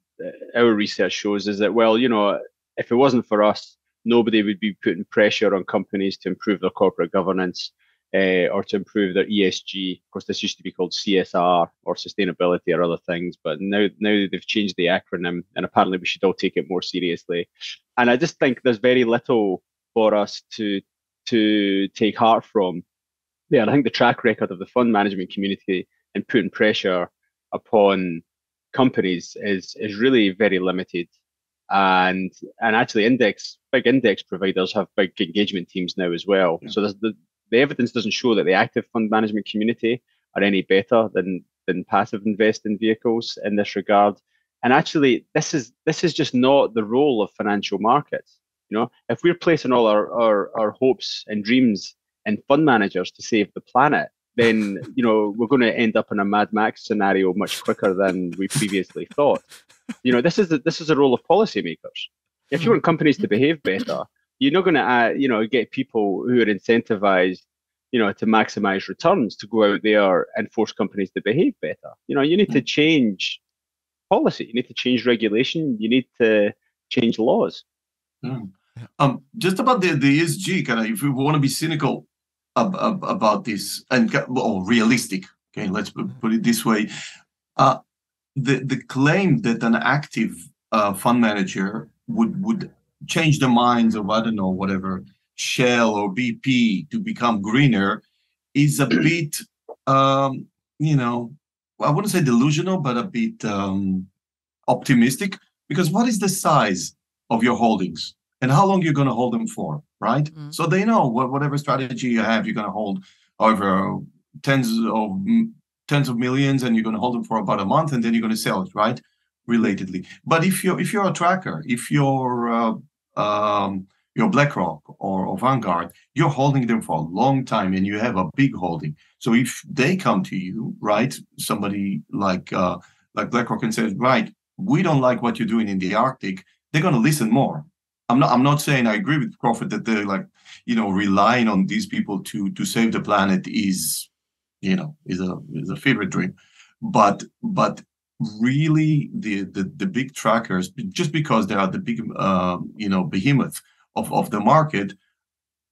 our research shows, is that, well, you know, if it wasn't for us, nobody would be putting pressure on companies to improve their corporate governance uh, or to improve their E S G. Of course, this used to be called C S R or sustainability or other things, but now, now they've changed the acronym, and apparently we should all take it more seriously. And I just think there's very little for us to, to take heart from. Yeah, and I think the track record of the fund management community and putting pressure upon companies is is really very limited, and and actually index big index providers have big engagement teams now as well. Yeah. So there's the the evidence doesn't show that the active fund management community are any better than than passive investing vehicles in this regard. And actually, this is this is just not the role of financial markets. You know, if we're placing all our our, our hopes and dreams in fund managers to save the planet, then, you know, we're going to end up in a Mad Max scenario much quicker than we previously thought. You know, this is the, this is the role of policymakers. If you want companies to behave better, you're not going to, uh, you know, get people who are incentivized, you know, to maximize returns to go out there and force companies to behave better. You know, you need to change policy. You need to change regulation. You need to change laws. Mm. Um, just about the, the E S G, kind of, if we want to be cynical about this and or realistic, okay, let's put it this way, uh the the claim that an active uh, fund manager would would change the minds of, I don't know, whatever, Shell or B P to become greener is a bit um you know, I wouldn't say delusional, but a bit um optimistic, because what is the size of your holdings and how long you're going to hold them for, right? Mm-hmm. So they know what, whatever strategy you have, you're going to hold over tens of tens of millions, and you're going to hold them for about a month, and then you're going to sell it, right? Relatedly. But if you're if you're a tracker, if you're uh, um, your BlackRock or, or Vanguard, you're holding them for a long time, and you have a big holding. So if they come to you, right, somebody like uh, like BlackRock and says, right, we don't like what you're doing in the Arctic, they're going to listen more. I'm not. I'm not saying I agree with Crawford that they're like, you know, relying on these people to to save the planet is, you know, is a is a fever dream, but but really the the, the big trackers, just because they are the big uh, you know, behemoth of of the market,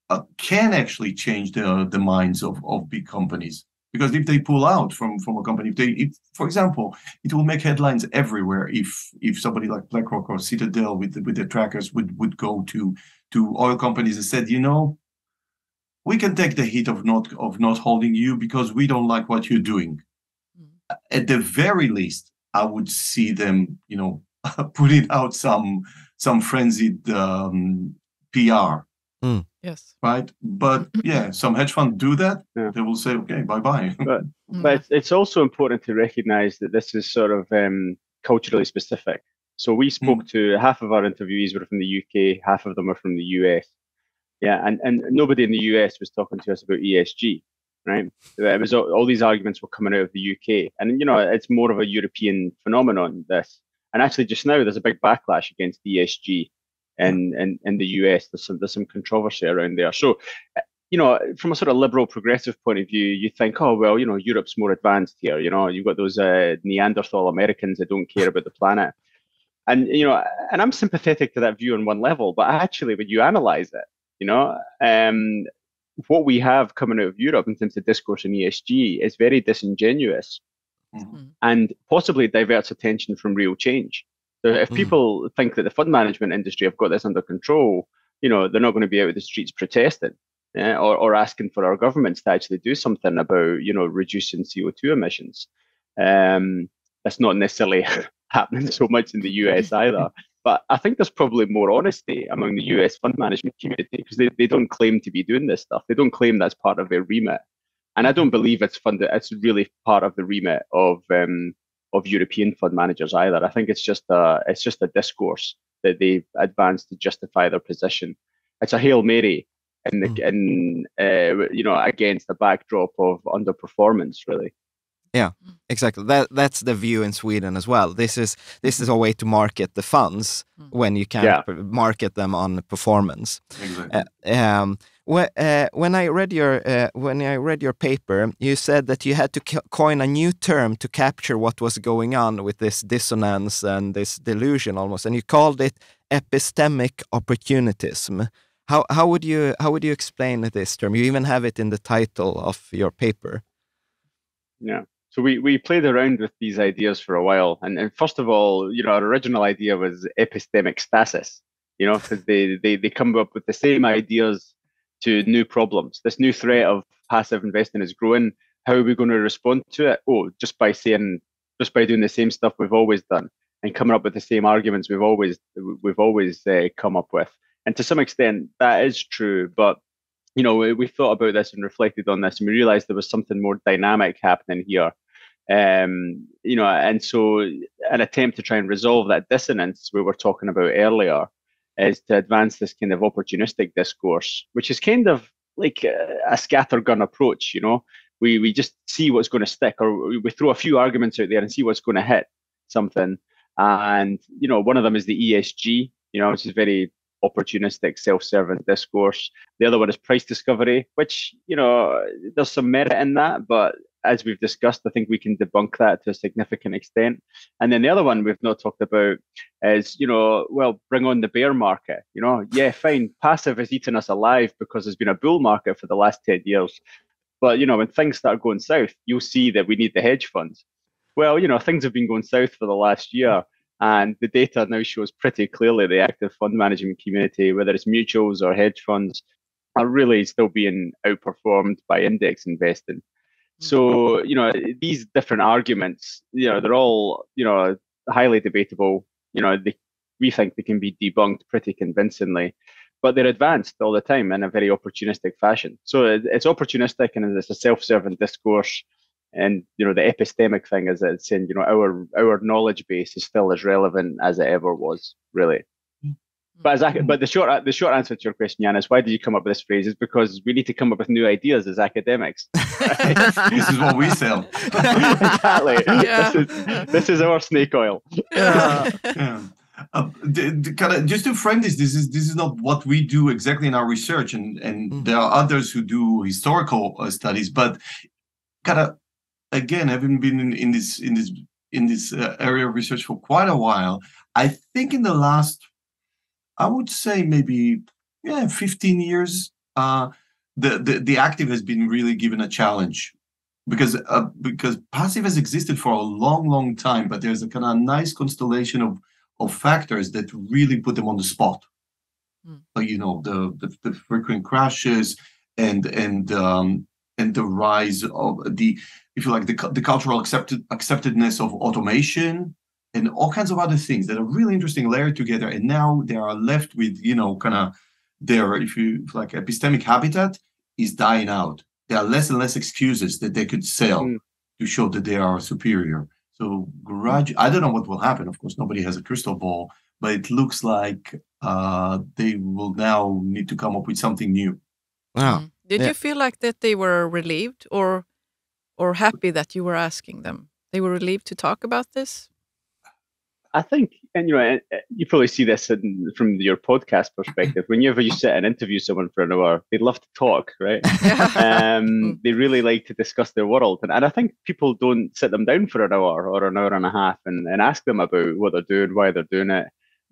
uh, can actually change the the minds of of big companies. Because if they pull out from from a company, if they, if, for example, it will make headlines everywhere if if somebody like BlackRock or Citadel with with their trackers would would go to to oil companies and said, you know, we can take the hit of not of not holding you because we don't like what you're doing. Mm-hmm. At the very least, I would see them, you know, putting out some some frenzied um, P R. Mm. Yes. Right. But yeah, some hedge funds do that. Yeah. They will say, okay, bye-bye. But, but it's also important to recognize that this is sort of um, culturally specific. So we spoke mm. to half of our interviewees were from the U K, half of them are from the U S. Yeah. And, and nobody in the U S was talking to us about E S G, right? It was all, all these arguments were coming out of the U K. And, you know, it's more of a European phenomenon, this. And actually just now there's a big backlash against E S G. And in, in, in the U S, there's some, there's some controversy around there. So, you know, from a sort of liberal progressive point of view, you think, oh, well, you know, Europe's more advanced here. You know, you've got those uh, Neanderthal Americans that don't care about the planet. And, you know, and I'm sympathetic to that view on one level. But actually, when you analyze it, you know, um, what we have coming out of Europe in terms of discourse on E S G is very disingenuous, mm-hmm. and possibly diverts attention from real change. So if people mm. think that the fund management industry have got this under control, you know, they're not going to be out of the streets protesting, yeah, or, or asking for our governments to actually do something about, you know, reducing C O two emissions. Um, that's not necessarily happening so much in the U S either. But But I think there's probably more honesty among the U S fund management community because they, they don't claim to be doing this stuff. They don't claim that's part of their remit. And I don't believe it's funded. It's really part of the remit of um, of European fund managers either. I think it's just a it's just a discourse that they advance to justify their position. It's a Hail Mary, in the mm. in uh, you know against the backdrop of underperformance, really. Yeah, exactly. That that's the view in Sweden as well. This is this is a way to market the funds when you can't yeah. market them on performance. Exactly. Uh, um, wh uh, when I read your uh, when I read your paper, you said that you had to co coin a new term to capture what was going on with this dissonance and this delusion almost, and you called it epistemic opportunism. How how would you how would you explain this term? You even have it in the title of your paper. Yeah. So we, we played around with these ideas for a while. And, and first of all, you know, our original idea was epistemic stasis, you know, because they, they, they come up with the same ideas to new problems. This new threat of passive investing is growing. How are we going to respond to it? Oh, just by saying, just by doing the same stuff we've always done and coming up with the same arguments we've always, we've always uh, come up with. And to some extent, that is true. But you know, we, we thought about this and reflected on this, and we realized there was something more dynamic happening here. Um, you know, and so an attempt to try and resolve that dissonance we were talking about earlier is to advance this kind of opportunistic discourse, which is kind of like a, a scattergun approach. You know, we, we just see what's going to stick, or we throw a few arguments out there and see what's going to hit something. And, you know, one of them is the E S G, you know, which is very opportunistic, self-serving discourse. The other one is price discovery, which, you know, there's some merit in that, but as we've discussed, I think we can debunk that to a significant extent. And then the other one we've not talked about is, you know, well, bring on the bear market. You know, yeah, fine, passive has eaten us alive because there's been a bull market for the last ten years. But, you know, when things start going south, you'll see that we need the hedge funds. Well, you know, things have been going south for the last year. And the data now shows pretty clearly the active fund management community, whether it's mutuals or hedge funds, are really still being outperformed by index investing. So, you know, these different arguments, you know, they're all, you know, highly debatable. You know, they, we think they can be debunked pretty convincingly, but they're advanced all the time in a very opportunistic fashion. So it, it's opportunistic and it's a self-serving discourse. And, you know, the epistemic thing is that it's saying, you know, our our knowledge base is still as relevant as it ever was, really. But as I, but the short the short answer to your question, Jan, is why did you come up with this phrase? Is because we need to come up with new ideas as academics. Right? This is what we sell. Exactly. Yeah. This is this is our snake oil. Yeah. Yeah. Uh, the, the kind of, just to frame this, this is this is not what we do exactly in our research, and and mm. there are others who do historical uh, studies, but kind of. Again, having been in, in this in this in this uh, area of research for quite a while, I think in the last, I would say maybe yeah, fifteen years, uh, the, the the active has been really given a challenge, because uh, because passive has existed for a long, long time, but there's a kind of nice constellation of of factors that really put them on the spot. Mm. So, you know, the, the the frequent crashes and and um, and the rise of the if you like, the, the cultural accepted, acceptedness of automation and all kinds of other things that are really interesting layered together. And now they are left with, you know, kind of their, if you like, epistemic habitat is dying out. There are less and less excuses that they could sell mm. to show that they are superior. So gradually, I don't know what will happen. Of course, nobody has a crystal ball, but it looks like uh, they will now need to come up with something new. Wow. Mm. Did yeah. you feel like that they were relieved or... or happy that you were asking them? They were relieved to talk about this? I think, and you know, you probably see this in, from your podcast perspective. Whenever you sit and interview someone for an hour, they love to talk, right? um, they really like to discuss their world. And, and I think people don't sit them down for an hour or an hour and a half and, and ask them about what they're doing, why they're doing it.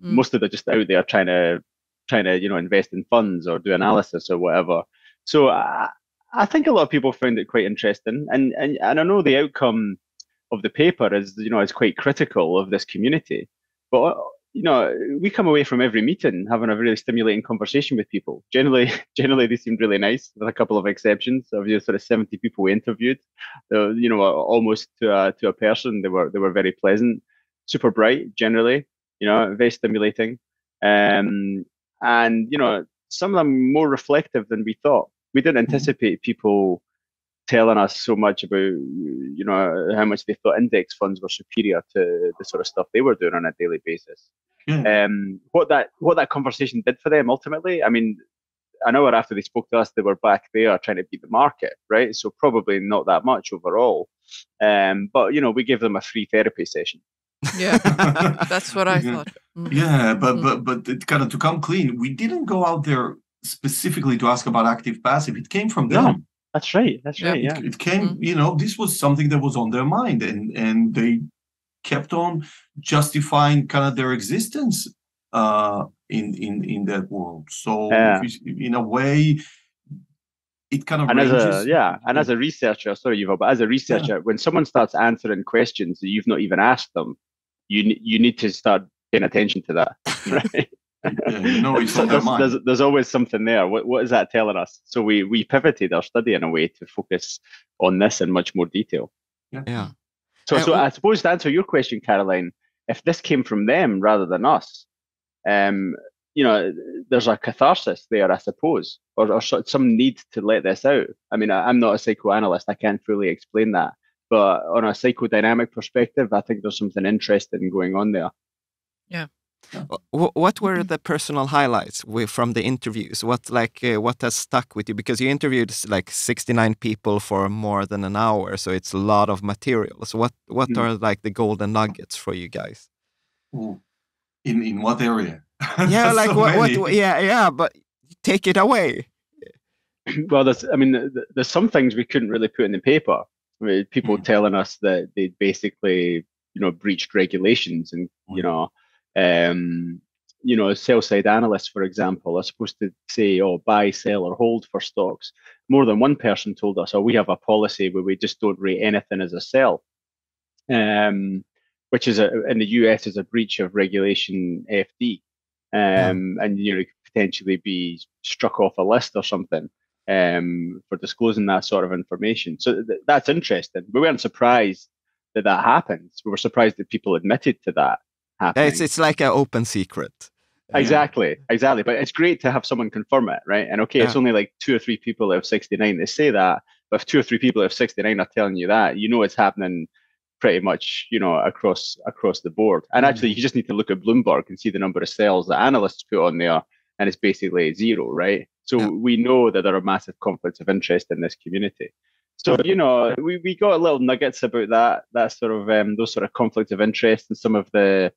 Mm. Most of them are just out there trying to, trying to, you know, invest in funds or do analysis or whatever. So I, uh, I think a lot of people found it quite interesting, and, and and I know the outcome of the paper is, you know, is quite critical of this community. But you know, we come away from every meeting having a really stimulating conversation with people. Generally, generally they seemed really nice, with a couple of exceptions. Of the sort of seventy people we interviewed, uh, you know, almost to a, to a person, they were they were very pleasant, super bright generally. you know, very stimulating. Um, and, you know, some of them more reflective than we thought. We didn't anticipate people telling us so much about, you know, how much they thought index funds were superior to the sort of stuff they were doing on a daily basis. Yeah. Um, what that what that conversation did for them ultimately, I mean, an hour after they spoke to us, they were back there trying to beat the market, right? So probably not that much overall. Um, but, you know, we gave them a free therapy session. Yeah, that's what I thought. Mm-hmm. Yeah, but but but it, kind of to come clean, we didn't go out there specifically to ask about active passive. It came from them. Yeah, that's right. That's yeah, right. Yeah, it, it came. Mm-hmm. You know, this was something that was on their mind, and and they kept on justifying kind of their existence uh, in in in that world. So yeah. in a way, it kind of and ranges. As a, yeah, and as a researcher, sorry, Yuval, but as a researcher, yeah. when someone starts answering questions that you've not even asked them, you you need to start paying attention to that, right? Yeah, you know, it's so on there's, their mind. There's, there's always something there. What what is that telling us? So we we pivoted our study in a way to focus on this in much more detail. Yeah. yeah. So uh, so well, I suppose to answer your question, Karolin, if this came from them rather than us, um, you know, there's a catharsis there, I suppose, or, or some need to let this out. I mean, I, I'm not a psychoanalyst; I can't fully explain that. But on a psychodynamic perspective, I think there's something interesting going on there. Yeah. yeah. What were the personal highlights from the interviews? What like uh, what has stuck with you? Because you interviewed like sixty-nine people for more than an hour, so it's a lot of material. So what what mm. are like the golden nuggets for you guys? Ooh. In in what area? Yeah, like so what, what? Yeah, yeah. But take it away. Well, there's I mean, there's some things we couldn't really put in the paper. I mean, people mm. telling us that they basically, you know, breached regulations and mm. you know. Um, you know, sell-side analysts, for example, are supposed to say, oh, buy, sell, or hold for stocks. More than one person told us, oh, we have a policy where we just don't rate anything as a sell, um, which is, a, in the U S, is a breach of regulation F D. Um, yeah. And, you know, it could potentially be struck off a list or something um, for disclosing that sort of information. So th that's interesting. We weren't surprised that that happened. We were surprised that people admitted to that. Happening. It's it's like an open secret. Exactly, yeah. exactly. But it's great to have someone confirm it, right? And okay, yeah. it's only like two or three people out of sixty-nine that say that. But if two or three people out of sixty-nine are telling you that, you know it's happening pretty much, you know, across across the board. And mm-hmm. actually, you just need to look at Bloomberg and see the number of sales that analysts put on there, and it's basically zero, right? So yeah. we know that there are massive conflicts of interest in this community. So, you know, we, we got little nuggets about that, that sort of, um, those sort of conflicts of interest and some of the,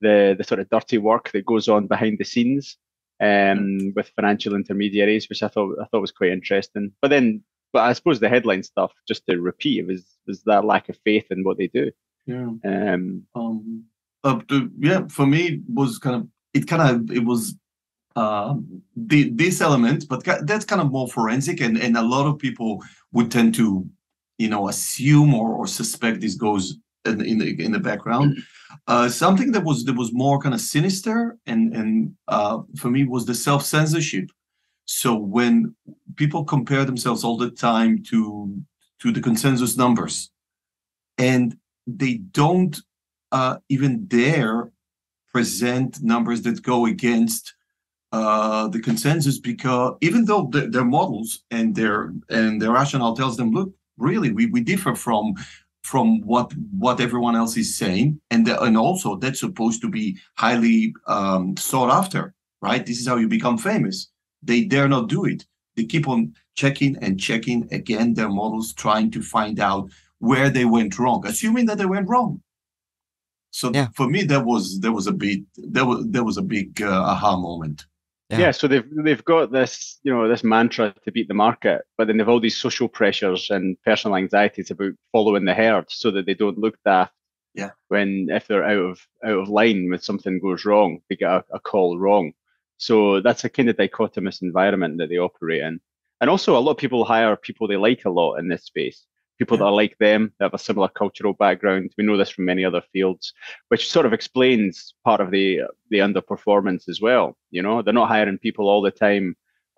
the, the sort of dirty work that goes on behind the scenes um, with financial intermediaries, which I thought, I thought was quite interesting. But then, but I suppose the headline stuff, just to repeat, was, was that lack of faith in what they do. Yeah. Um, um, uh, yeah, for me, it was kind of, it kind of, it was, Uh, the, this element, but that's kind of more forensic, and, and a lot of people would tend to, you know, assume or, or suspect this goes in, in the in the background. Uh, something that was that was more kind of sinister, and and uh, for me was the self-censorship. So when people compare themselves all the time to to the consensus numbers, and they don't uh, even dare present numbers that go against. Uh, the consensus, because even though the, their models and their and their rationale tells them, look, really, we, we differ from from what what everyone else is saying, and the, and also that's supposed to be highly um, sought after, right? This is how you become famous. They dare not do it. They keep on checking and checking again their models, trying to find out where they went wrong, assuming that they went wrong. So yeah. for me, that was that was a big that was that was a big uh, aha moment. Yeah. yeah, so they've they've got this, you know, this mantra to beat the market, but then they've all these social pressures and personal anxieties about following the herd so that they don't look daft. Yeah. When if they're out of out of line with something goes wrong, they get a, a call wrong. So that's a kind of dichotomous environment that they operate in. And also a lot of people hire people they like a lot in this space. People yeah. that are like them, that have a similar cultural background. We know this from many other fields, which sort of explains part of the the underperformance as well. You know, they're not hiring people all the time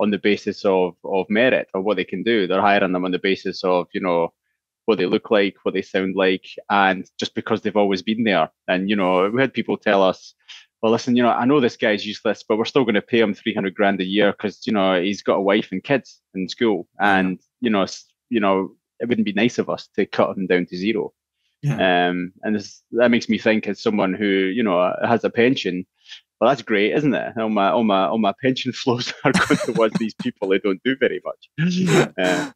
on the basis of of merit or what they can do. They're hiring them on the basis of, you know, what they look like, what they sound like, and just because they've always been there. And, you know, we had people tell us, well, listen, you know, I know this guy's useless, but we're still going to pay him three hundred grand a year because, you know, he's got a wife and kids in school. And, you know, you know, it wouldn't be nice of us to cut him down to zero. Yeah. Um, and this, that makes me think, as someone who, you know, has a pension, well, that's great, isn't it? All my, all my, all my pension flows are going towards these people who don't do very much. Yeah. Uh,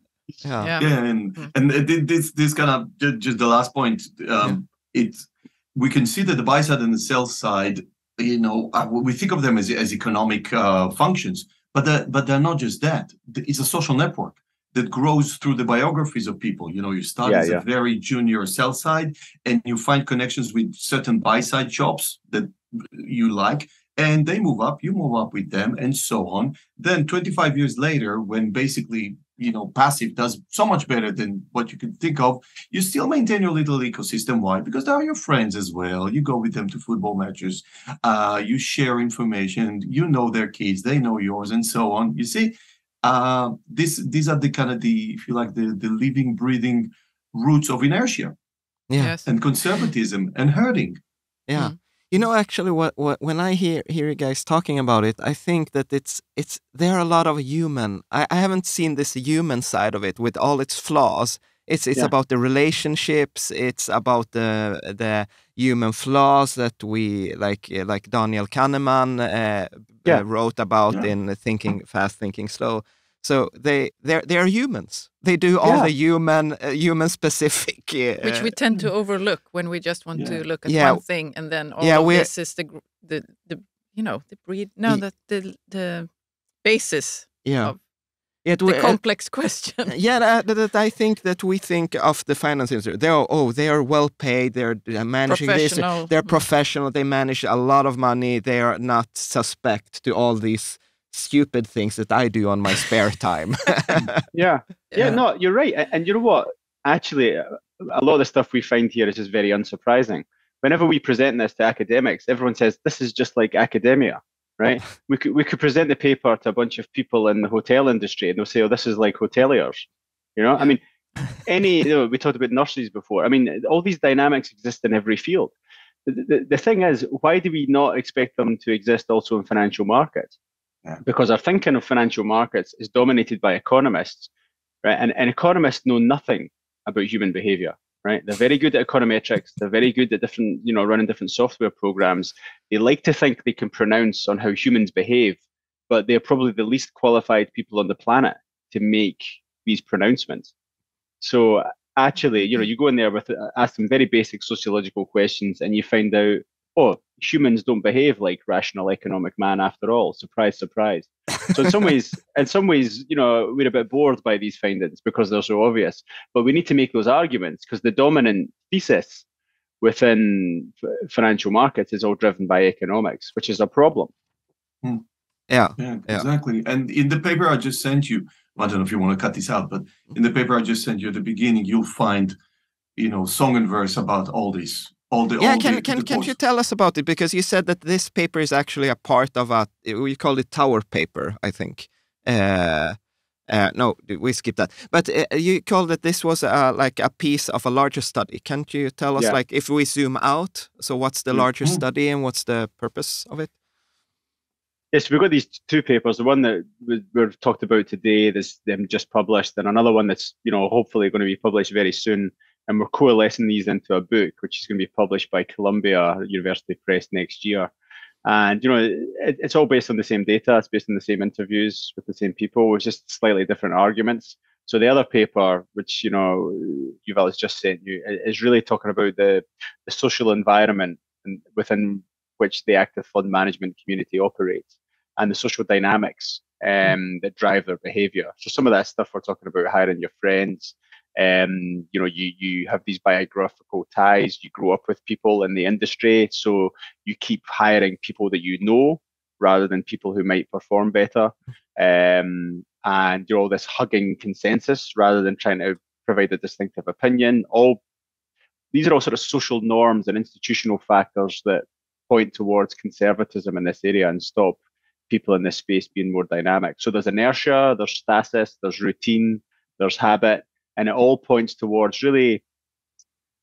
yeah. yeah. yeah and, and this, this kind of, just the last point, um, yeah. it's, we can see that the buy side and the sell side, you know, we think of them as as economic uh, functions, but they're, but they're not just that. It's a social network that grows through the biographies of people. You know, you start yeah, as yeah. a very junior sell side, and you find connections with certain buy side shops that you like, and they move up, you move up with them, and so on. Then twenty-five years later, when basically, you know, passive does so much better than what you can think of, you still maintain your little ecosystem. Why? Because they are your friends as well. You go with them to football matches. Uh, you share information. You know their kids. They know yours, and so on. You see, uh, this these are the kind of the, if you like, the the living, breathing roots of inertia, yes, and conservatism and herding. Yeah, mm. You know, actually, what, what when I hear hear you guys talking about it, I think that it's it's there are a lot of human. I, I haven't seen this human side of it with all its flaws. It's it's yeah. about the relationships. It's about the the human flaws that we like like Daniel Kahneman uh, yeah. uh, wrote about yeah. in Thinking Fast, Thinking Slow. So they they they are humans. They do all yeah. the human uh, human specific, uh, which we tend to overlook when we just want yeah. to look at yeah. one thing, and then all yeah, of this is the the the you know the breed. No, that the the basis. Yeah. Of It, the complex question. Yeah, that, that I think that we think of the finance industry. They are, oh, they are well paid. They're managing this. They're professional. They manage a lot of money. They are not suspect to all these stupid things that I do on my spare time. yeah. yeah, yeah, no, you're right. And you know what? Actually, a lot of the stuff we find here is just very unsurprising. Whenever we present this to academics, everyone says this is just like academia. Right, we could we could present the paper to a bunch of people in the hotel industry, and they'll say, "Oh, this is like hoteliers," you know. I mean, any you know, we talked about nurseries before. I mean, all these dynamics exist in every field. The, the, the thing is, why do we not expect them to exist also in financial markets? Yeah. Because our thinking of financial markets is dominated by economists, right? And and economists know nothing about human behavior. Right, they're very good at econometrics. They're very good at different, you know, running different software programs. They like to think they can pronounce on how humans behave, but they're probably the least qualified people on the planet to make these pronouncements. So actually, you know, you go in there with ask them very basic sociological questions, and you find out, oh, humans don't behave like rational economic man after all. Surprise, surprise. So in some ways, in some ways, you know, we're a bit bored by these findings because they're so obvious. But we need to make those arguments because the dominant thesis within financial markets is all driven by economics, which is a problem. Hmm. Yeah. yeah, exactly. And in the paper I just sent you, I don't know if you want to cut this out, but in the paper I just sent you at the beginning, you'll find, you know, song and verse about all this. All the, yeah, all can the, can the can you tell us about it? Because you said that this paper is actually a part of a, we call it tower paper, I think. Uh, uh, no, we skipped that. But uh, you called that this was a, like a piece of a larger study. Can't you tell us, yeah. like, if we zoom out, so what's the larger mm-hmm. study and what's the purpose of it? Yes, we've got these two papers. The one that we've talked about today, that's um, just published, and another one that's, you know, hopefully going to be published very soon. And we're coalescing these into a book, which is going to be published by Columbia University Press next year. And, you know, it, it's all based on the same data. It's based on the same interviews with the same people. It's just slightly different arguments. So the other paper, which, you know, Yuval has just sent you, is really talking about the, the social environment within which the active fund management community operates and the social dynamics um, that drive their behavior. So some of that stuff we're talking about, hiring your friends. Um, you know, you, you have these biographical ties, you grow up with people in the industry, so you keep hiring people that you know rather than people who might perform better. Um, and you're all this hugging consensus rather than trying to provide a distinctive opinion. All these are all sort of social norms and institutional factors that point towards conservatism in this area and stop people in this space being more dynamic. So there's inertia, there's stasis, there's routine, there's habit. And it all points towards really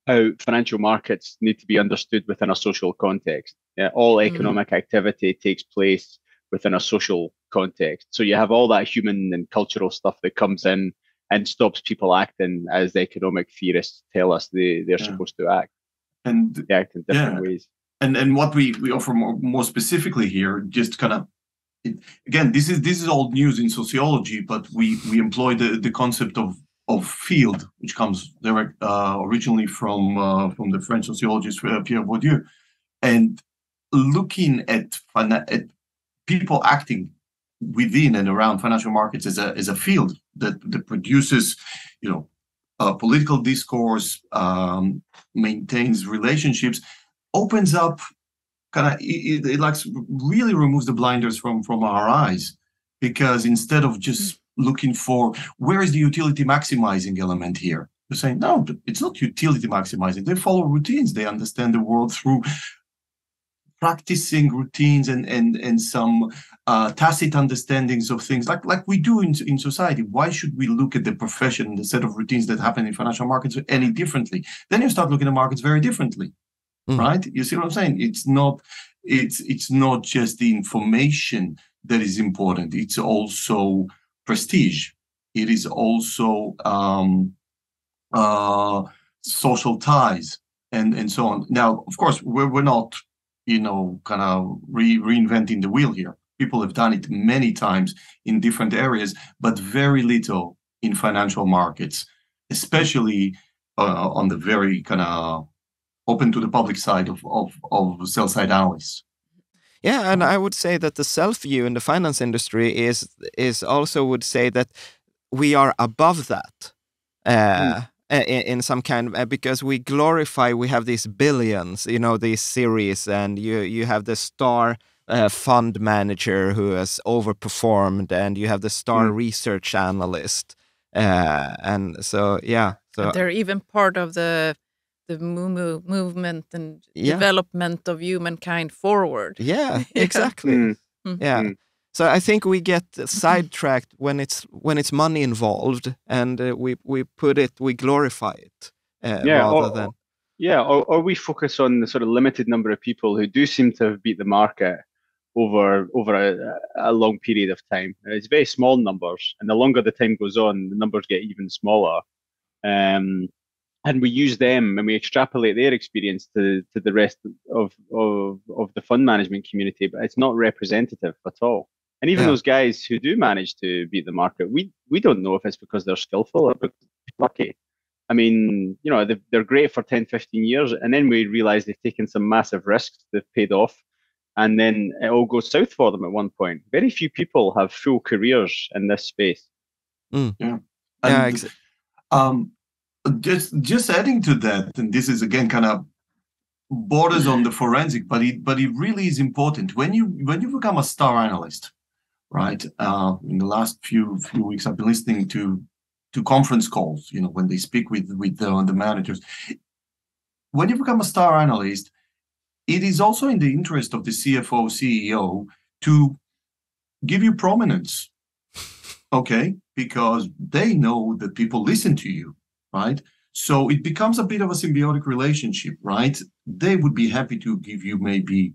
how financial markets need to be understood within a social context. Yeah, all economic mm-hmm. activity takes place within a social context. So you have all that human and cultural stuff that comes in and stops people acting as the economic theorists tell us they, they're yeah. supposed to act. And they act in different yeah. ways. And and what we, we offer more, more specifically here, just kind of, it, again, this is this is old news in sociology, but we, we employ the, the concept of of field, which comes direct uh, originally from uh, from the French sociologist uh, Pierre Bourdieu, and looking at, at people acting within and around financial markets as a as a field that, that produces, you know, uh, political discourse, um, maintains relationships, opens up, kind of it, it like really removes the blinders from from our eyes, because instead of just looking for where is the utility maximizing element here, you're saying, no, it's not utility maximizing. They follow routines. They understand the world through practicing routines and and and some uh, tacit understandings of things like like we do in, in society. Why should we look at the profession, the set of routines that happen in financial markets any differently? Then you start looking at markets very differently, mm. right? You see what I'm saying? It's not it's it's not just the information that is important. It's also prestige. It is also um, uh, social ties and, and so on. Now, of course, we're, we're not, you know, kind of re- reinventing the wheel here. People have done it many times in different areas, but very little in financial markets, especially uh, on the very kind of open to the public side of, of, of sell-side analysts. Yeah, and I would say that the self-view in the finance industry is is also would say that we are above that uh, mm. in, in some kind of, because we glorify, we have these billions, you know, these series, and you, you have the star uh, fund manager who has overperformed, and you have the star mm. research analyst. Uh, and so, yeah. So they're even part of the... the movement and yeah. development of humankind forward. Yeah, yeah. exactly. Mm-hmm. Yeah. Mm-hmm. So I think we get sidetracked when it's when it's money involved, and uh, we we put it, we glorify it uh, yeah, rather or, than. Yeah, or, or we focus on the sort of limited number of people who do seem to have beat the market over over a, a long period of time. It's very small numbers, and the longer the time goes on, the numbers get even smaller. Um. And we use them and we extrapolate their experience to, to the rest of, of of the fund management community, but it's not representative at all. And even yeah. those guys who do manage to beat the market, we we don't know if it's because they're skillful or because they're lucky. I mean, you know, they're great for ten, fifteen years, and then we realize they've taken some massive risks, they've paid off, and then it all goes south for them at one point. Very few people have full careers in this space. Mm. Yeah. And, yeah, exactly. Um, Just just adding to that, and this is again kind of borders on the forensic, but it but it really is important when you when you become a star analyst, right? Uh, in the last few few weeks, I've been listening to to conference calls. You know, when they speak with with the, the managers, when you become a star analyst, it is also in the interest of the C F O, C E O to give you prominence, okay? Because they know that people listen to you. Right? So it becomes a bit of a symbiotic relationship, right? They would be happy to give you maybe,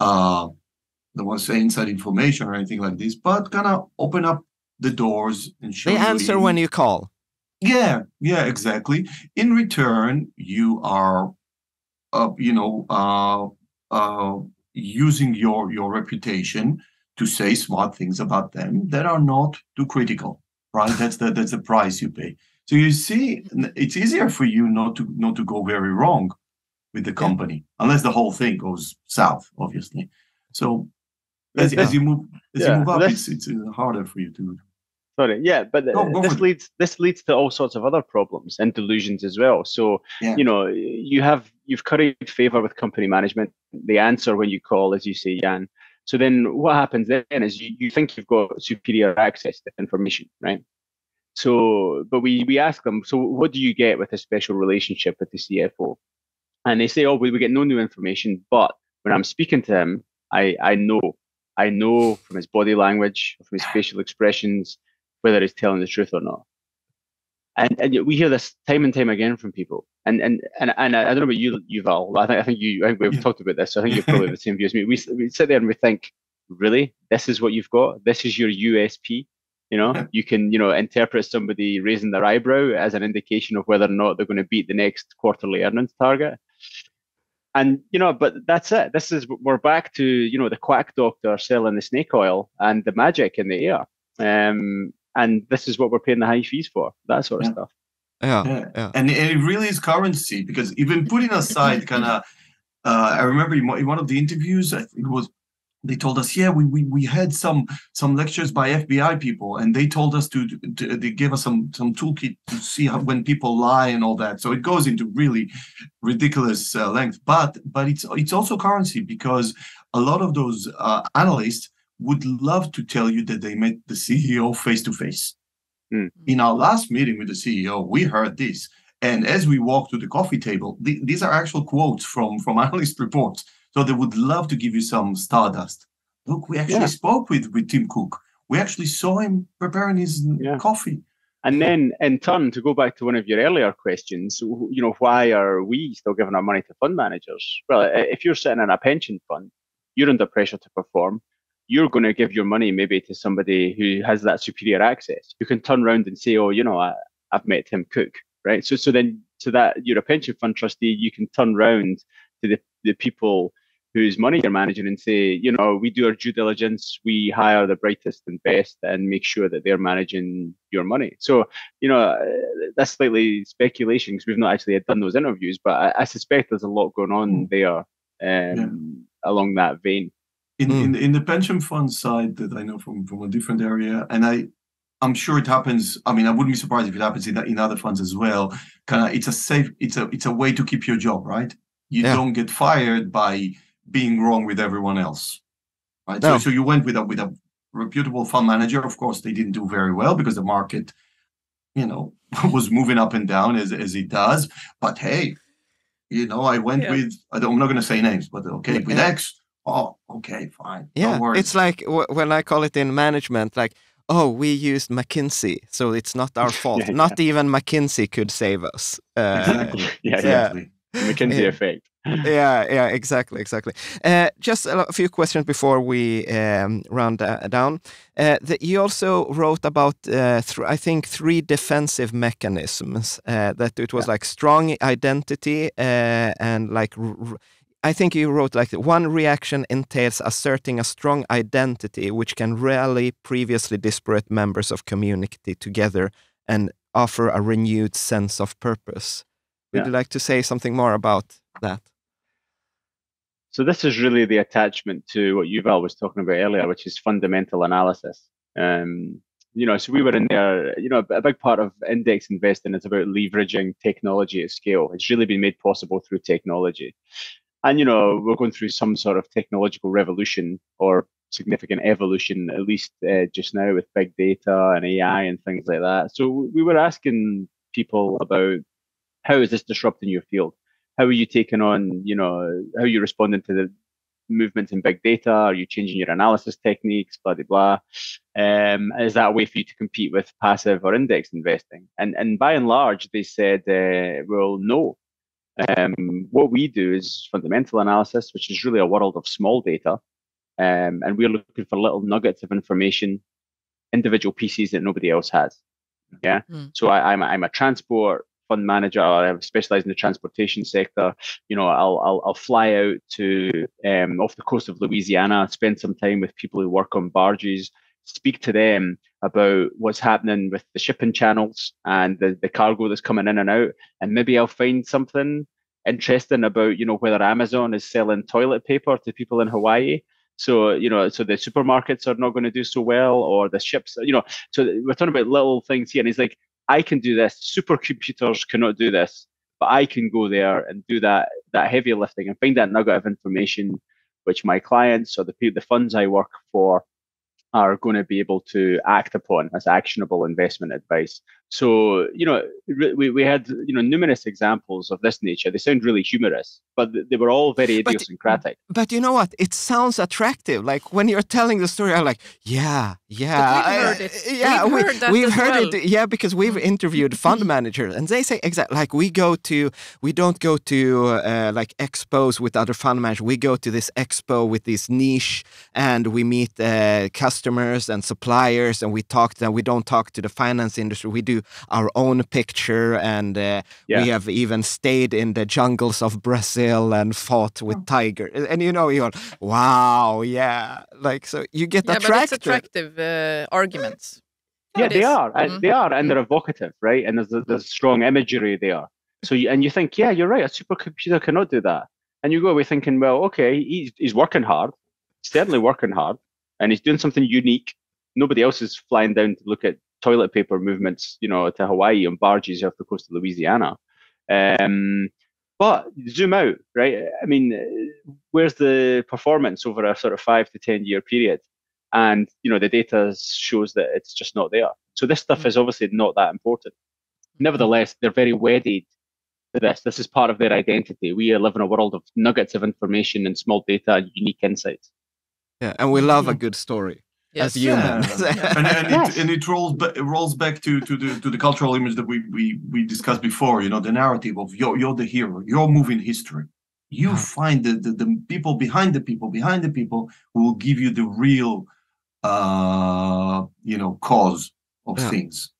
uh, I don't want to say inside information or anything like this, but kind of open up the doors and show. They answer when you call. Yeah, yeah, exactly. In return, you are, uh, you know, uh, uh, using your your reputation to say smart things about them that are not too critical, right? That's the that's the price you pay. So you see, it's easier for you not to not to go very wrong with the company, yeah. unless the whole thing goes south, obviously. So as, yeah. as you move as yeah. you move up, this, it's it's harder for you to. Sorry, yeah, but no, this forward. leads this leads to all sorts of other problems and delusions as well. So yeah. you know, you have you've curried favor with company management. They answer when you call, as you say, Jan. So then, what happens then is you, you think you've got superior access to information, right? So, but we, we ask them, so what do you get with a special relationship with the C F O? And they say, oh, we, we get no new information, but when I'm speaking to him, I, I know, I know from his body language, from his facial expressions, whether he's telling the truth or not. And, and we hear this time and time again from people. And and and, and I don't know about you, Yuval. I think I think you. I think we've yeah. talked about this. So I think you're probably the same view as me. We we sit there and we think, really, this is what you've got. This is your U S P. You know, yeah. you can you know interpret somebody raising their eyebrow as an indication of whether or not they're going to beat the next quarterly earnings target. And you know, but that's it. This is we're back to you know the quack doctor selling the snake oil and the magic in the air. Um, and this is what we're paying the high fees for. That sort of yeah. stuff. Yeah, yeah. yeah. And, and it really is currency, because even putting aside kind of, uh, I remember in one of the interviews, I think it was, they told us, yeah, we we we had some some lectures by F B I people, and they told us to, to they gave us some some toolkit to see how, when people lie and all that. So it goes into really ridiculous uh, length, but but it's it's also currency, because a lot of those uh, analysts would love to tell you that they met the C E O face to face. In our last meeting with the C E O, we heard this. And as we walked to the coffee table, th- these are actual quotes from, from analyst reports. So they would love to give you some stardust. Look, we actually yeah. spoke with, with Tim Cook. We actually saw him preparing his yeah. coffee. And then, in turn, to go back to one of your earlier questions, you know, why are we still giving our money to fund managers? Well, if you're sitting in a pension fund, you're under pressure to perform. You're going to give your money maybe to somebody who has that superior access. You can turn around and say, oh, you know, I, I've met Tim Cook, right? So so then to that, you're a pension fund trustee, you can turn around to the, the people whose money you're managing and say, you know, we do our due diligence, we hire the brightest and best and make sure that they're managing your money. So, you know, that's slightly speculation because we've not actually done those interviews, but I, I suspect there's a lot going on there um, yeah. along that vein. In, mm. in in the pension fund side that I know from, from a different area, and I, I'm sure it happens. I mean, I wouldn't be surprised if it happens in in other funds as well. Kind of, it's a safe, it's a it's a way to keep your job, right? You yeah. don't get fired by being wrong with everyone else, right? No. So, so you went with a with a reputable fund manager. Of course, they didn't do very well because the market, you know, was moving up and down as as it does. But hey, you know, I went yeah. with I don't, I'm not going to say names, but okay, yeah. with X. Oh, okay, fine. Yeah, it's like w- when I call it in management, like, oh, we used McKinsey, so it's not our fault. yeah, not yeah. even McKinsey could save us. Uh, exactly. Yeah, exactly. Yeah. McKinsey yeah. effect. yeah, yeah, exactly, exactly. Uh, just a few questions before we um, round uh, down. Uh, the, you also wrote about, uh, th- I think, three defensive mechanisms. Uh, that it was yeah. like strong identity uh, and like. R- I think you wrote like one reaction entails asserting a strong identity, which can rally previously disparate members of community together and offer a renewed sense of purpose. Would yeah. you like to say something more about that? So this is really the attachment to what Yuval was talking about earlier, which is fundamental analysis. Um, you know, so we were in there, you know, a big part of index investing is about leveraging technology at scale. It's really been made possible through technology. And, you know, we're going through some sort of technological revolution or significant evolution, at least uh, just now with big data and A I and things like that. So we were asking people about how is this disrupting your field? How are you taking on, you know, how are you responding to the movements in big data? Are you changing your analysis techniques, blah, blah, blah? Um, is that a way for you to compete with passive or index investing? And, and by and large, they said, uh, well, no. Um, what we do is fundamental analysis, which is really a world of small data, um, and we're looking for little nuggets of information, individual pieces that nobody else has. Yeah. Mm. So I, I'm a, I'm a transport fund manager. I specialize in the transportation sector. You know, I'll I'll, I'll fly out to um, off the coast of Louisiana, spend some time with people who work on barges, speak to them about what's happening with the shipping channels and the, the cargo that's coming in and out. And maybe I'll find something interesting about, you know, whether Amazon is selling toilet paper to people in Hawaii. So, you know, so the supermarkets are not going to do so well, or the ships, you know, so we're talking about little things here. And he's like, I can do this. Supercomputers cannot do this, but I can go there and do that, that heavy lifting and find that nugget of information, which my clients or the the funds I work for are going to be able to act upon as actionable investment advice. So, you know, we, we had, you know, numerous examples of this nature. They sound really humorous, but they were all very idiosyncratic. But, but you know what? It sounds attractive. Like when you're telling the story, I'm like, yeah, yeah. But we've heard it. I, yeah, we've heard, we, that we've as heard well. it. Yeah, because we've interviewed fund managers and they say exactly like we go to, we don't go to uh, like expos with other fund managers. We go to this expo with this niche and we meet uh, customers and suppliers and we talk to them. We don't talk to the finance industry. We do our own picture, and uh, yeah. we have even stayed in the jungles of Brazil and fought with tigers. And you know, you're wow, yeah, like so you get yeah, attracted. But it's attractive uh, arguments. Yeah, they are. Mm-hmm. They are, and they're evocative, right? And there's there's strong imagery there. So you, and you think, yeah, you're right. A supercomputer cannot do that. And you go away thinking, well, okay, he's he's working hard, certainly working hard, and he's doing something unique. Nobody else is flying down to look at toilet paper movements, you know, to Hawaii on barges off the coast of Louisiana. Um, but zoom out, right? I mean, where's the performance over a sort of five to ten year period? And, you know, the data shows that it's just not there. So this stuff is obviously not that important. Nevertheless, they're very wedded to this. This is part of their identity. We live in a world of nuggets of information and small data and unique insights. Yeah, and we love a good story. Yes. As humans. Yeah. and, and, yes. it, and it rolls it rolls back to to the to the cultural image that we we we discussed before. You know, the narrative of you're you're the hero, you're moving history. You yeah. find the, the the people behind the people behind the people who will give you the real, uh, you know, cause of yeah. things.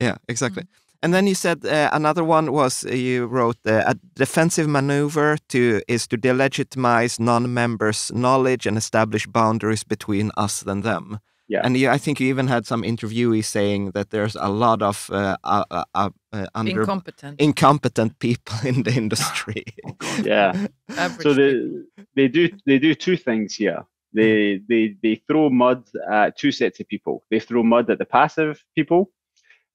Yeah, exactly. Mm-hmm. And then you said uh, another one was uh, you wrote uh, a defensive maneuver to is to delegitimize non-members' knowledge and establish boundaries between us and them. Yeah. And you, I think you even had some interviewees saying that there's a lot of uh, uh, uh, uh, under incompetent. incompetent people in the industry. yeah. Average so they they do they do two things here. They they they throw mud at two sets of people. They throw mud at the passive people.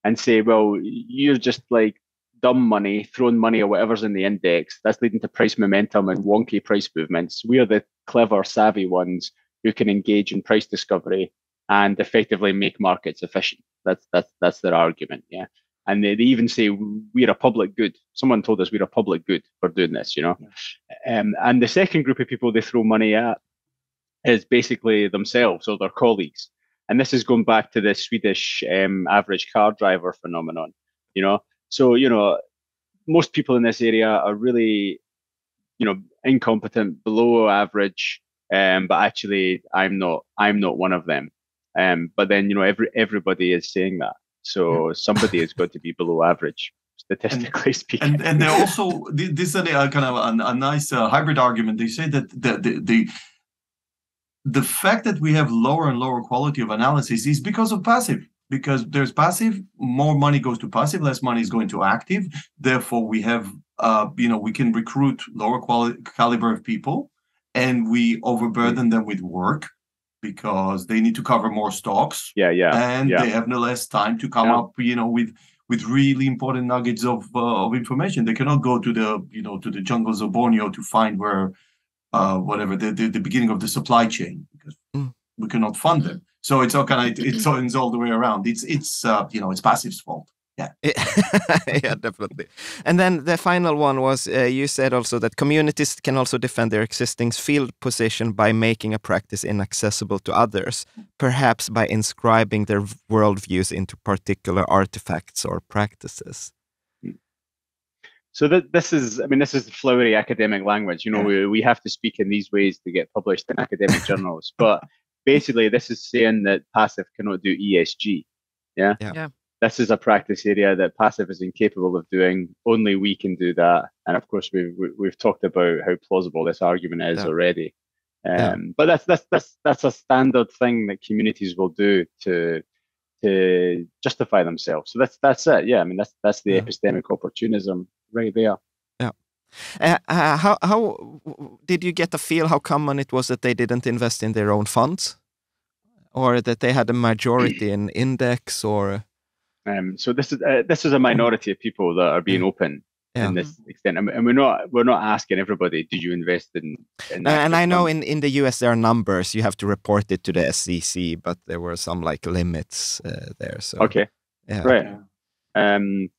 And say, well, you're just like dumb money, throwing money at whatever's in the index. That's leading to price momentum and wonky price movements. We are the clever, savvy ones who can engage in price discovery and effectively make markets efficient. That's that's that's their argument, yeah. And they, they even say we're a public good. Someone told us we're a public good for doing this, you know. Yeah. Um, and the second group of people they throw money at is basically themselves or their colleagues. And this is going back to the Swedish um, average car driver phenomenon, you know. So, you know, most people in this area are really, you know, incompetent, below average. Um, but actually, I'm not. I'm not one of them. Um, but then, you know, every everybody is saying that. So somebody is going to be below average, statistically and, speaking. And, and they also this is a kind of a, a nice uh, hybrid argument. They say that the the. the The fact that we have lower and lower quality of analysis is because of passive. Because there's passive, more money goes to passive, less money is going to active. Therefore, we have, uh, you know, we can recruit lower quality caliber of people, and we overburden them with work because they need to cover more stocks. Yeah, yeah, and yeah. they have no less time to come yeah. up, you know, with with really important nuggets of uh, of information. They cannot go to the, you know, to the jungles of Borneo to find where. Uh, whatever the, the the beginning of the supply chain, because mm. we cannot fund them. So it's all kind of it's, it's all the way around. It's it's uh, you know it's passive's fault. Yeah, yeah, definitely. And then the final one was uh, you said also that communities can also defend their existing field position by making a practice inaccessible to others, perhaps by inscribing their worldviews into particular artifacts or practices. So that this is, I mean, this is the flowery academic language. You know, we we have to speak in these ways to get published in academic journals. But basically, this is saying that passive cannot do E S G. Yeah? yeah, yeah. This is a practice area that passive is incapable of doing. Only we can do that. And of course, we've we've talked about how plausible this argument is yeah. already. Um, yeah. But that's that's that's that's a standard thing that communities will do to to justify themselves. So that's that's it. Yeah, I mean, that's that's the yeah. epistemic opportunism. Right there. Yeah. Uh, uh, how how did you get a feel how common it was that they didn't invest in their own funds, or that they had a majority in index, or? Um, so this is uh, this is a minority of people that are being open. Yeah. In this extent, and we're not we're not asking everybody, do you invest in? in that and I know fund? in in the U S there are numbers you have to report it to the S E C, but there were some like limits uh, there. So okay. Yeah. Right. Um,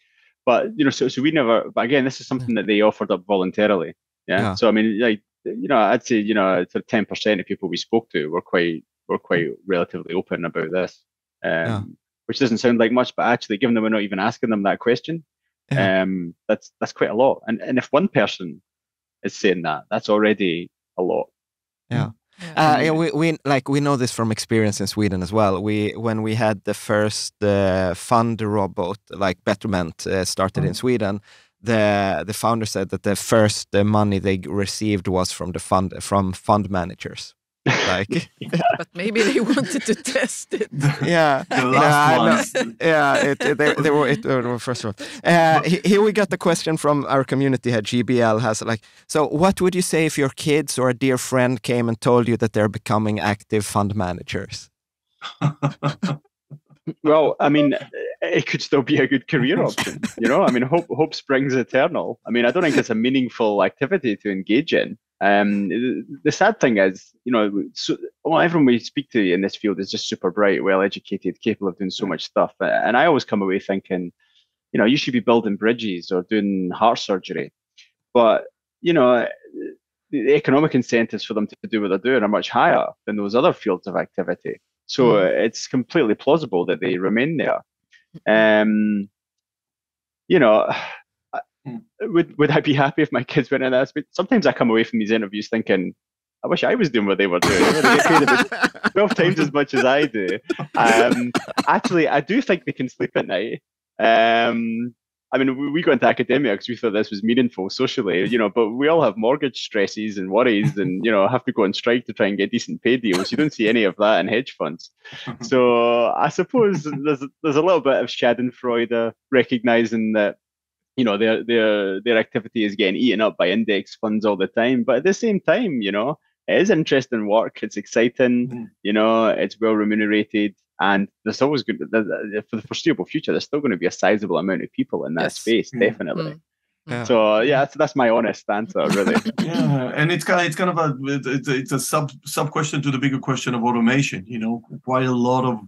but, you know, so, so we never, but again, this is something that they offered up voluntarily. Yeah. yeah. So, I mean, like, you know, I'd say, you know, sort of ten percent of people we spoke to were quite, were quite relatively open about this, um, yeah. which doesn't sound like much, but actually given that we're not even asking them that question, yeah. um, that's, that's quite a lot. And, and if one person is saying that, that's already a lot. Yeah. Yeah. Uh, yeah, we we like we know this from experience in Sweden as well. We when we had the first uh, fund robot, like Betterment, uh, started mm. in Sweden. The the founder said that the first uh, money they received was from the fund from fund managers. Like, but maybe they wanted to test it. Yeah, the last uh, no, yeah. It, it, they, they were it, uh, first of all. Uh, here we got the question from our community head. G B L has like, so what would you say if your kids or a dear friend came and told you that they're becoming active fund managers? Well, I mean, it could still be a good career option. You know, I mean, hope hope springs eternal. I mean, I don't think it's a meaningful activity to engage in. Um, the sad thing is, you know, so, well, everyone we speak to in this field is just super bright, well-educated, capable of doing so much stuff. And I always come away thinking, you know, you should be building bridges or doing heart surgery. But, you know, the economic incentives for them to do what they're doing are much higher than those other fields of activity. So mm. it's completely plausible that they remain there. Um, you know... Would would I be happy if my kids went in that? Sometimes I come away from these interviews thinking, I wish I was doing what they were doing. They get paid about twelve times as much as I do. Um, actually, I do think they can sleep at night. Um, I mean, we, we got into academia because we thought this was meaningful socially, you know. But we all have mortgage stresses and worries, and you know, have to go on strike to try and get decent pay deals. You don't see any of that in hedge funds. So I suppose there's there's a little bit of Schadenfreude, recognizing that. You know, their their their activity is getting eaten up by index funds all the time. But at the same time, you know, it is interesting work. It's exciting. Mm. You know, it's well remunerated, and there's always good for the foreseeable future. There's still going to be a sizable amount of people in that yes. space, mm. definitely. Mm. Yeah. So yeah, that's, that's my honest answer, really. Yeah, and it's kind of, it's kind of a it's a, it's a sub sub question to the bigger question of automation. You know, quite a lot of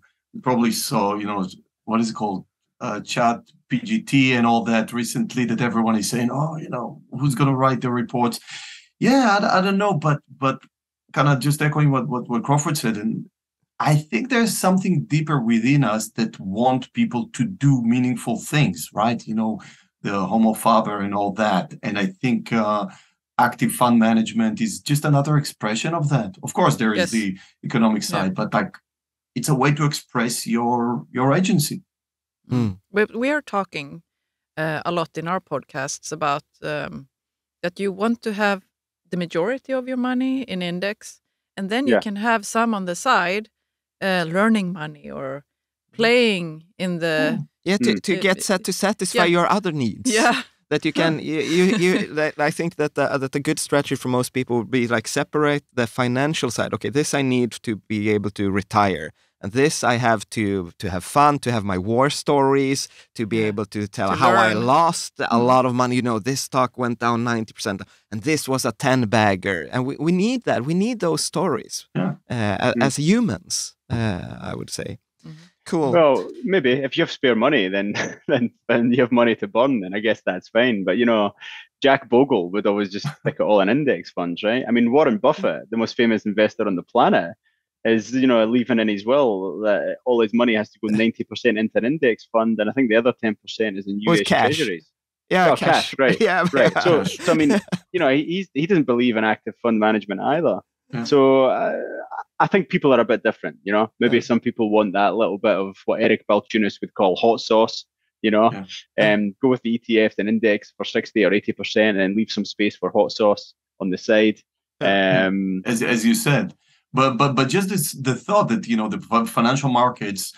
probably saw. You know, what is it called? Uh, chat P G T and all that recently that everyone is saying, oh, you know, who's going to write the reports? Yeah, I, I don't know, but but kind of just echoing what, what what Crawford said, and I think there's something deeper within us that want people to do meaningful things, right? You know, the homo faber and all that, and I think uh, active fund management is just another expression of that. Of course, there yes. is the economic side, yeah. but like it's a way to express your your agency. Mm. We, we are talking uh, a lot in our podcasts about um, that you want to have the majority of your money in index, and then you yeah. can have some on the side, uh, learning money or playing in the mm. yeah to, to get set to satisfy yeah. your other needs. Yeah, that you can. you, you, you I think that the, that the good strategy for most people would be like separate the financial side. Okay, this I need to be able to retire. And this I have to to have fun, to have my war stories, to be able to tell to how learn. I lost a lot of money. You know, this stock went down ninety percent and this was a ten bagger. And we, we need that. We need those stories yeah. uh, mm-hmm. as humans, uh, I would say. Mm-hmm. Cool. Well, maybe if you have spare money, then, then then you have money to burn, then I guess that's fine. But, you know, Jack Bogle would always just stick it all in index funds, right? I mean, Warren Buffett, the most famous investor on the planet, is, you know, leaving in his will that all his money has to go ninety percent into an index fund, and I think the other ten percent is in U S treasuries. Yeah, oh, cash. cash, right? Yeah, right. Yeah. So, so I mean, you know, he's he doesn't believe in active fund management either. Yeah. So, uh, I think people are a bit different. You know, maybe yeah. some people want that little bit of what Eric Belchunas would call hot sauce. You know, and yeah. um, go with the E T F and index for sixty or eighty percent, and leave some space for hot sauce on the side. Yeah. Um, as as you said. But but but just this, the thought that, you know, the financial markets,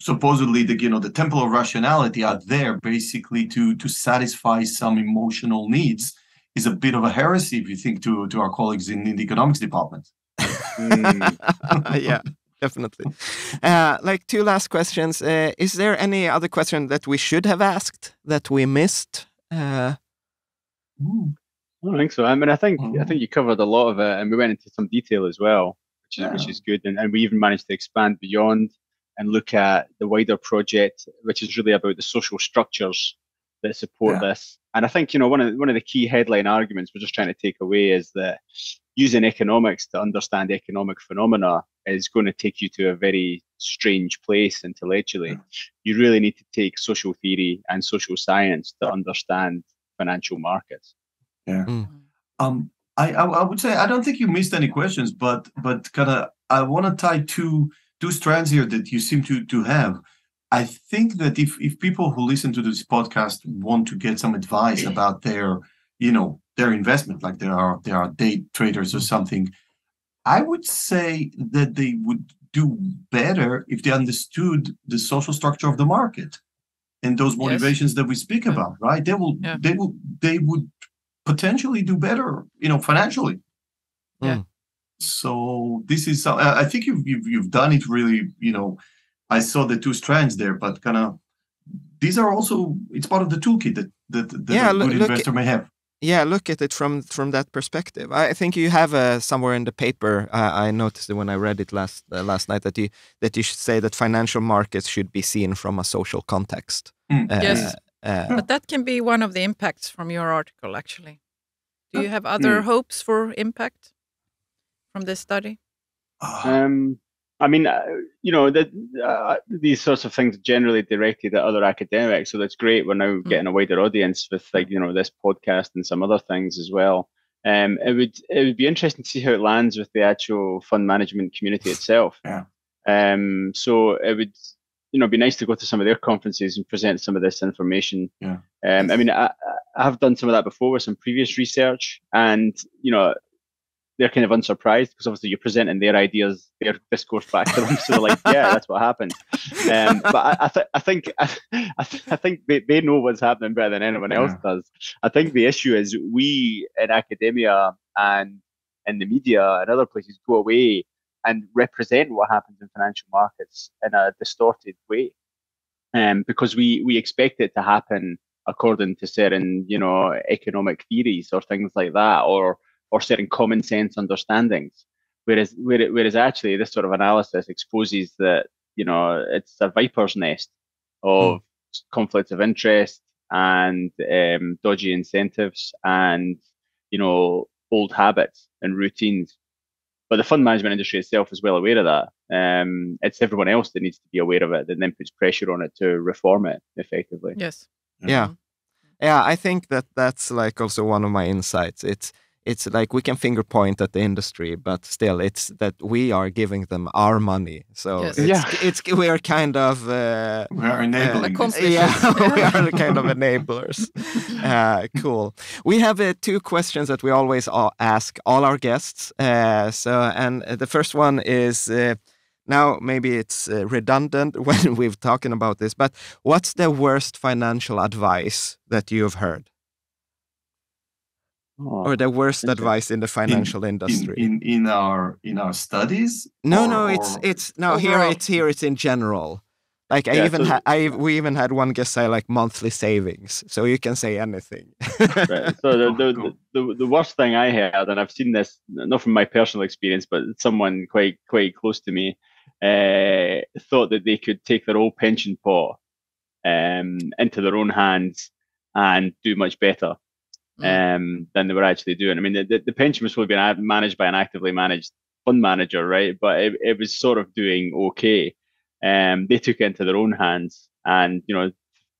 supposedly the, you know, the temple of rationality are there basically to to satisfy some emotional needs is a bit of a heresy if you think to to our colleagues in, in the economics department. Mm. Yeah, definitely. Uh, like two last questions. Uh, is there any other question that we should have asked that we missed? Uh, mm. I don't think so. I mean, I think mm. I think you covered a lot of it, and we went into some detail as well. Which is, yeah. which is good, and, and we even managed to expand beyond and look at the wider project, which is really about the social structures that support yeah. this. And I think, you know, one of, one of the key headline arguments we're just trying to take away is that using economics to understand economic phenomena is going to take you to a very strange place intellectually. Yeah. You really need to take social theory and social science to understand financial markets. Yeah. Mm. Um, I, I I would say I don't think you missed any questions, but but kind of I want to tie two two strands here that you seem to to have. I think that if if people who listen to this podcast want to get some advice about their, you know, their investment, like there are there are day traders or something, I would say that they would do better if they understood the social structure of the market and those motivations yes. that we speak yeah. about, right? They will yeah. they will they would potentially do better, you know, financially. Yeah. So this is, I think you've, you've, you've done it really, you know, I saw the two strands there, but kind of, these are also, it's part of the toolkit that, that, that yeah, a good look, investor look at, may have. Yeah, look at it from, from that perspective. I think you have uh, somewhere in the paper, uh, I noticed it when I read it last, uh, last night, that you, that you should say that financial markets should be seen from a social context. Mm. Uh, yes. Uh, but that can be one of the impacts from your article, actually. Do you have other mm. hopes for impact from this study? Um, I mean, uh, you know, the, uh, these sorts of things are generally directed at other academics, so that's great. We're now mm. getting a wider audience with, like, you know, this podcast and some other things as well. Um, it would it would be interesting to see how it lands with the actual fund management community itself. Yeah. Um. So it would. You know, it'd be nice to go to some of their conferences and present some of this information. Yeah. Um, I mean, I, I have done some of that before with some previous research, and, you know, they're kind of unsurprised because obviously you're presenting their ideas, their discourse back to them. So they're like, yeah, that's what happened. Um, but I, I, th I think I, th I think they, they know what's happening better than anyone else yeah. does. I think the issue is we in academia and in the media and other places go away and represent what happens in financial markets in a distorted way, um, because we we expect it to happen according to certain, you know, economic theories or things like that, or or certain common sense understandings. Whereas whereas actually this sort of analysis exposes that, you know, it's a viper's nest of mm. conflicts of interest and um, dodgy incentives and, you know, old habits and routines. But the fund management industry itself is well aware of that. Um, it's everyone else that needs to be aware of it and then puts pressure on it to reform it effectively. Yes. Mm-hmm. Yeah. Yeah. I think that that's like also one of my insights. It's, it's like we can finger point at the industry, but still it's that we are giving them our money. So yes. it's, yeah. it's, we are kind of... Uh, we are enabling. Uh, yeah, we are kind of enablers. Uh, cool. We have uh, two questions that we always ask all our guests. Uh, so, and the first one is, uh, now maybe it's uh, redundant when we've talking about this, but what's the worst financial advice that you have heard? Oh, or the worst advice in the financial in, industry in, in in our in our studies? No, or, no, it's it's no overall? here it's here it's in general. Like I yeah, even so, ha I we even had one guest say like monthly savings, so you can say anything. Right. So the the, the the worst thing I heard, and I've seen this not from my personal experience, but someone quite quite close to me uh, thought that they could take their old pension pot um, into their own hands and do much better. Um, than they were actually doing. I mean, the, the pension was probably being managed by an actively managed fund manager, right? But it, it was sort of doing okay. Um, they took it into their own hands and, you know,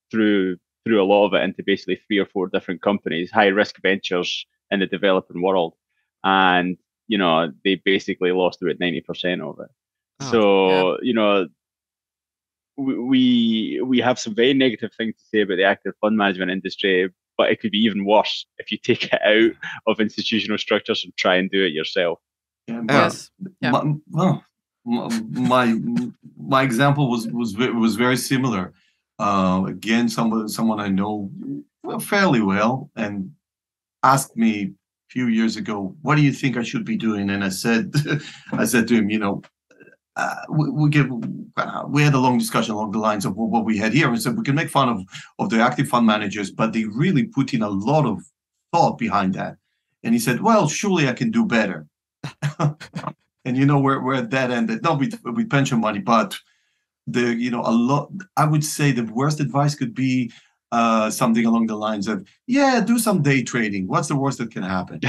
threw, threw a lot of it into basically three or four different companies, high risk ventures in the developing world. And, you know, they basically lost about ninety percent of it. Oh, so, yeah. you know, we, we have some very negative things to say about the active fund management industry, but it could be even worse if you take it out of institutional structures and try and do it yourself. Yeah, my, yes. Yeah. My, well, my my example was was was very similar. Uh, again, someone someone I know fairly well and asked me a few years ago, "What do you think I should be doing?" And I said, I said to him, "You know, uh, we we, get, uh, we had a long discussion along the lines of what, what we had here. We said we can make fun of of the active fund managers, but they really put in a lot of thought behind that." And he said, "Well, surely I can do better." And you know where where that ended, not with with pension money, but the, you know, a lot, I would say the worst advice could be uh, something along the lines of, yeah, do some day trading. What's the worst that can happen?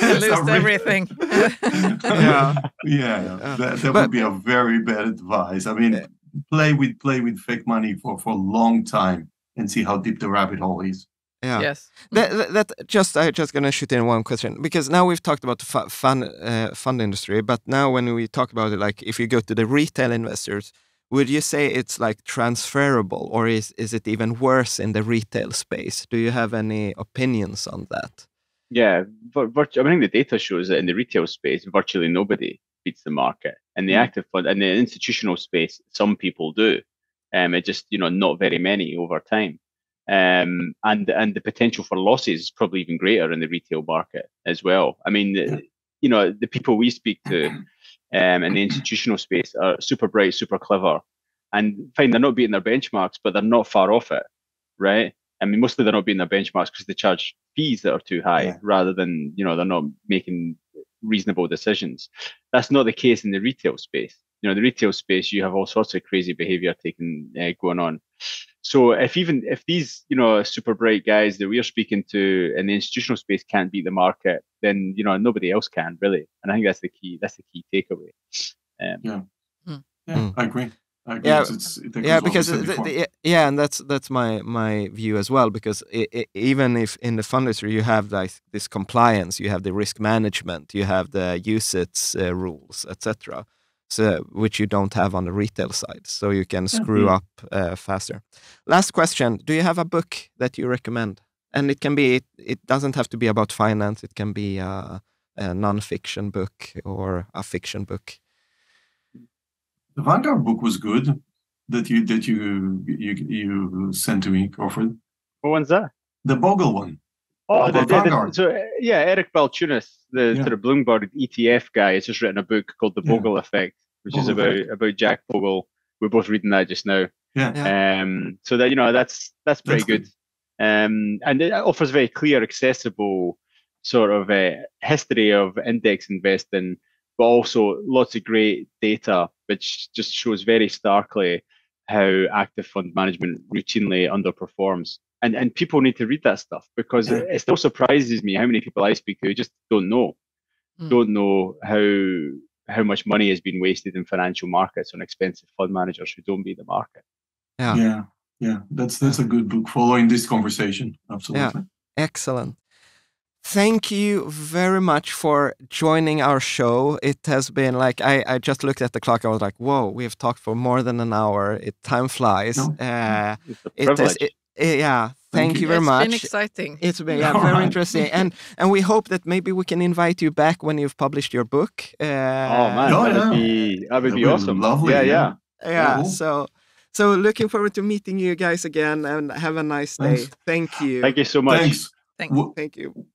You lose everything. yeah, yeah, yeah. That, that but, would be a very bad advice. I mean, play with play with fake money for, for a long time and see how deep the rabbit hole is. Yeah. Yes. That, that just I'm just gonna shoot in one question, because now we've talked about the fu fund uh, fund industry, but now when we talk about it, like if you go to the retail investors, would you say it's like transferable, or is is it even worse in the retail space? Do you have any opinions on that? Yeah, but I mean, the data shows that in the retail space, virtually nobody beats the market. In the mm. active fund and in the institutional space, some people do, um, it just you know not very many over time. Um, and and the potential for losses is probably even greater in the retail market as well. I mean, yeah. you know, the people we speak to um, in the institutional space are super bright, super clever, and fine, they're not beating their benchmarks, but they're not far off it, right? I mean, mostly they're not beating their benchmarks because they charge fees that are too high, yeah. rather than you know they're not making reasonable decisions. That's not the case in the retail space. You know, the retail space, you have all sorts of crazy behavior taking uh, going on. So if even if these, you know, super bright guys that we are speaking to in the institutional space can't beat the market, then, you know, nobody else can really. And I think that's the key. That's the key takeaway. Um, yeah. Mm. Yeah, mm. I agree. I agree. Yeah, it's, it yeah because, the, the, yeah, and that's that's my, my view as well, because it, it, even if in the fund industry you have like this compliance, you have the risk management, you have the usage uh, rules, et cetera, Uh, which you don't have on the retail side, so you can screw mm-hmm. up uh, faster. Last question: do you have a book that you recommend? And it can be, it, it doesn't have to be about finance. It can be a, a non-fiction book or a fiction book. The Vanguard book was good that you that you you you sent to me, Crawford. What one's that? The Bogle one. Oh, the, the, the, so yeah, Eric Belchunas, the yeah. sort of Bloomberg E T F guy, has just written a book called The Bogle yeah. Effect, which Bogle is about effect. about Jack Bogle. We're both reading that just now. Yeah. yeah. Um. So that you know that's that's pretty that's good. good. Um. And it offers very clear, accessible sort of a history of index investing, but also lots of great data, which just shows very starkly how active fund management routinely underperforms. And, and people need to read that stuff, because yeah. it still surprises me how many people I speak to who just don't know, mm. don't know how how much money has been wasted in financial markets on expensive fund managers who don't beat the market. Yeah, yeah, yeah. That's that's a good book following this conversation. Absolutely, yeah. Excellent. Thank you very much for joining our show. It has been like, I, I just looked at the clock. I was like, whoa, we have talked for more than an hour. It time flies. No. Uh, it's a privilege. It is, it, Yeah, thank, thank you very it's much. It's been exciting. It's been yeah, very right. interesting, and and we hope that maybe we can invite you back when you've published your book. Uh, oh man, no, that'd no. be that would be awesome. Lovely. Yeah, yeah, yeah. yeah. So so looking forward to meeting you guys again, and have a nice day. Thanks. Thank you. Thank you so much. Thanks. Thanks. Thank you.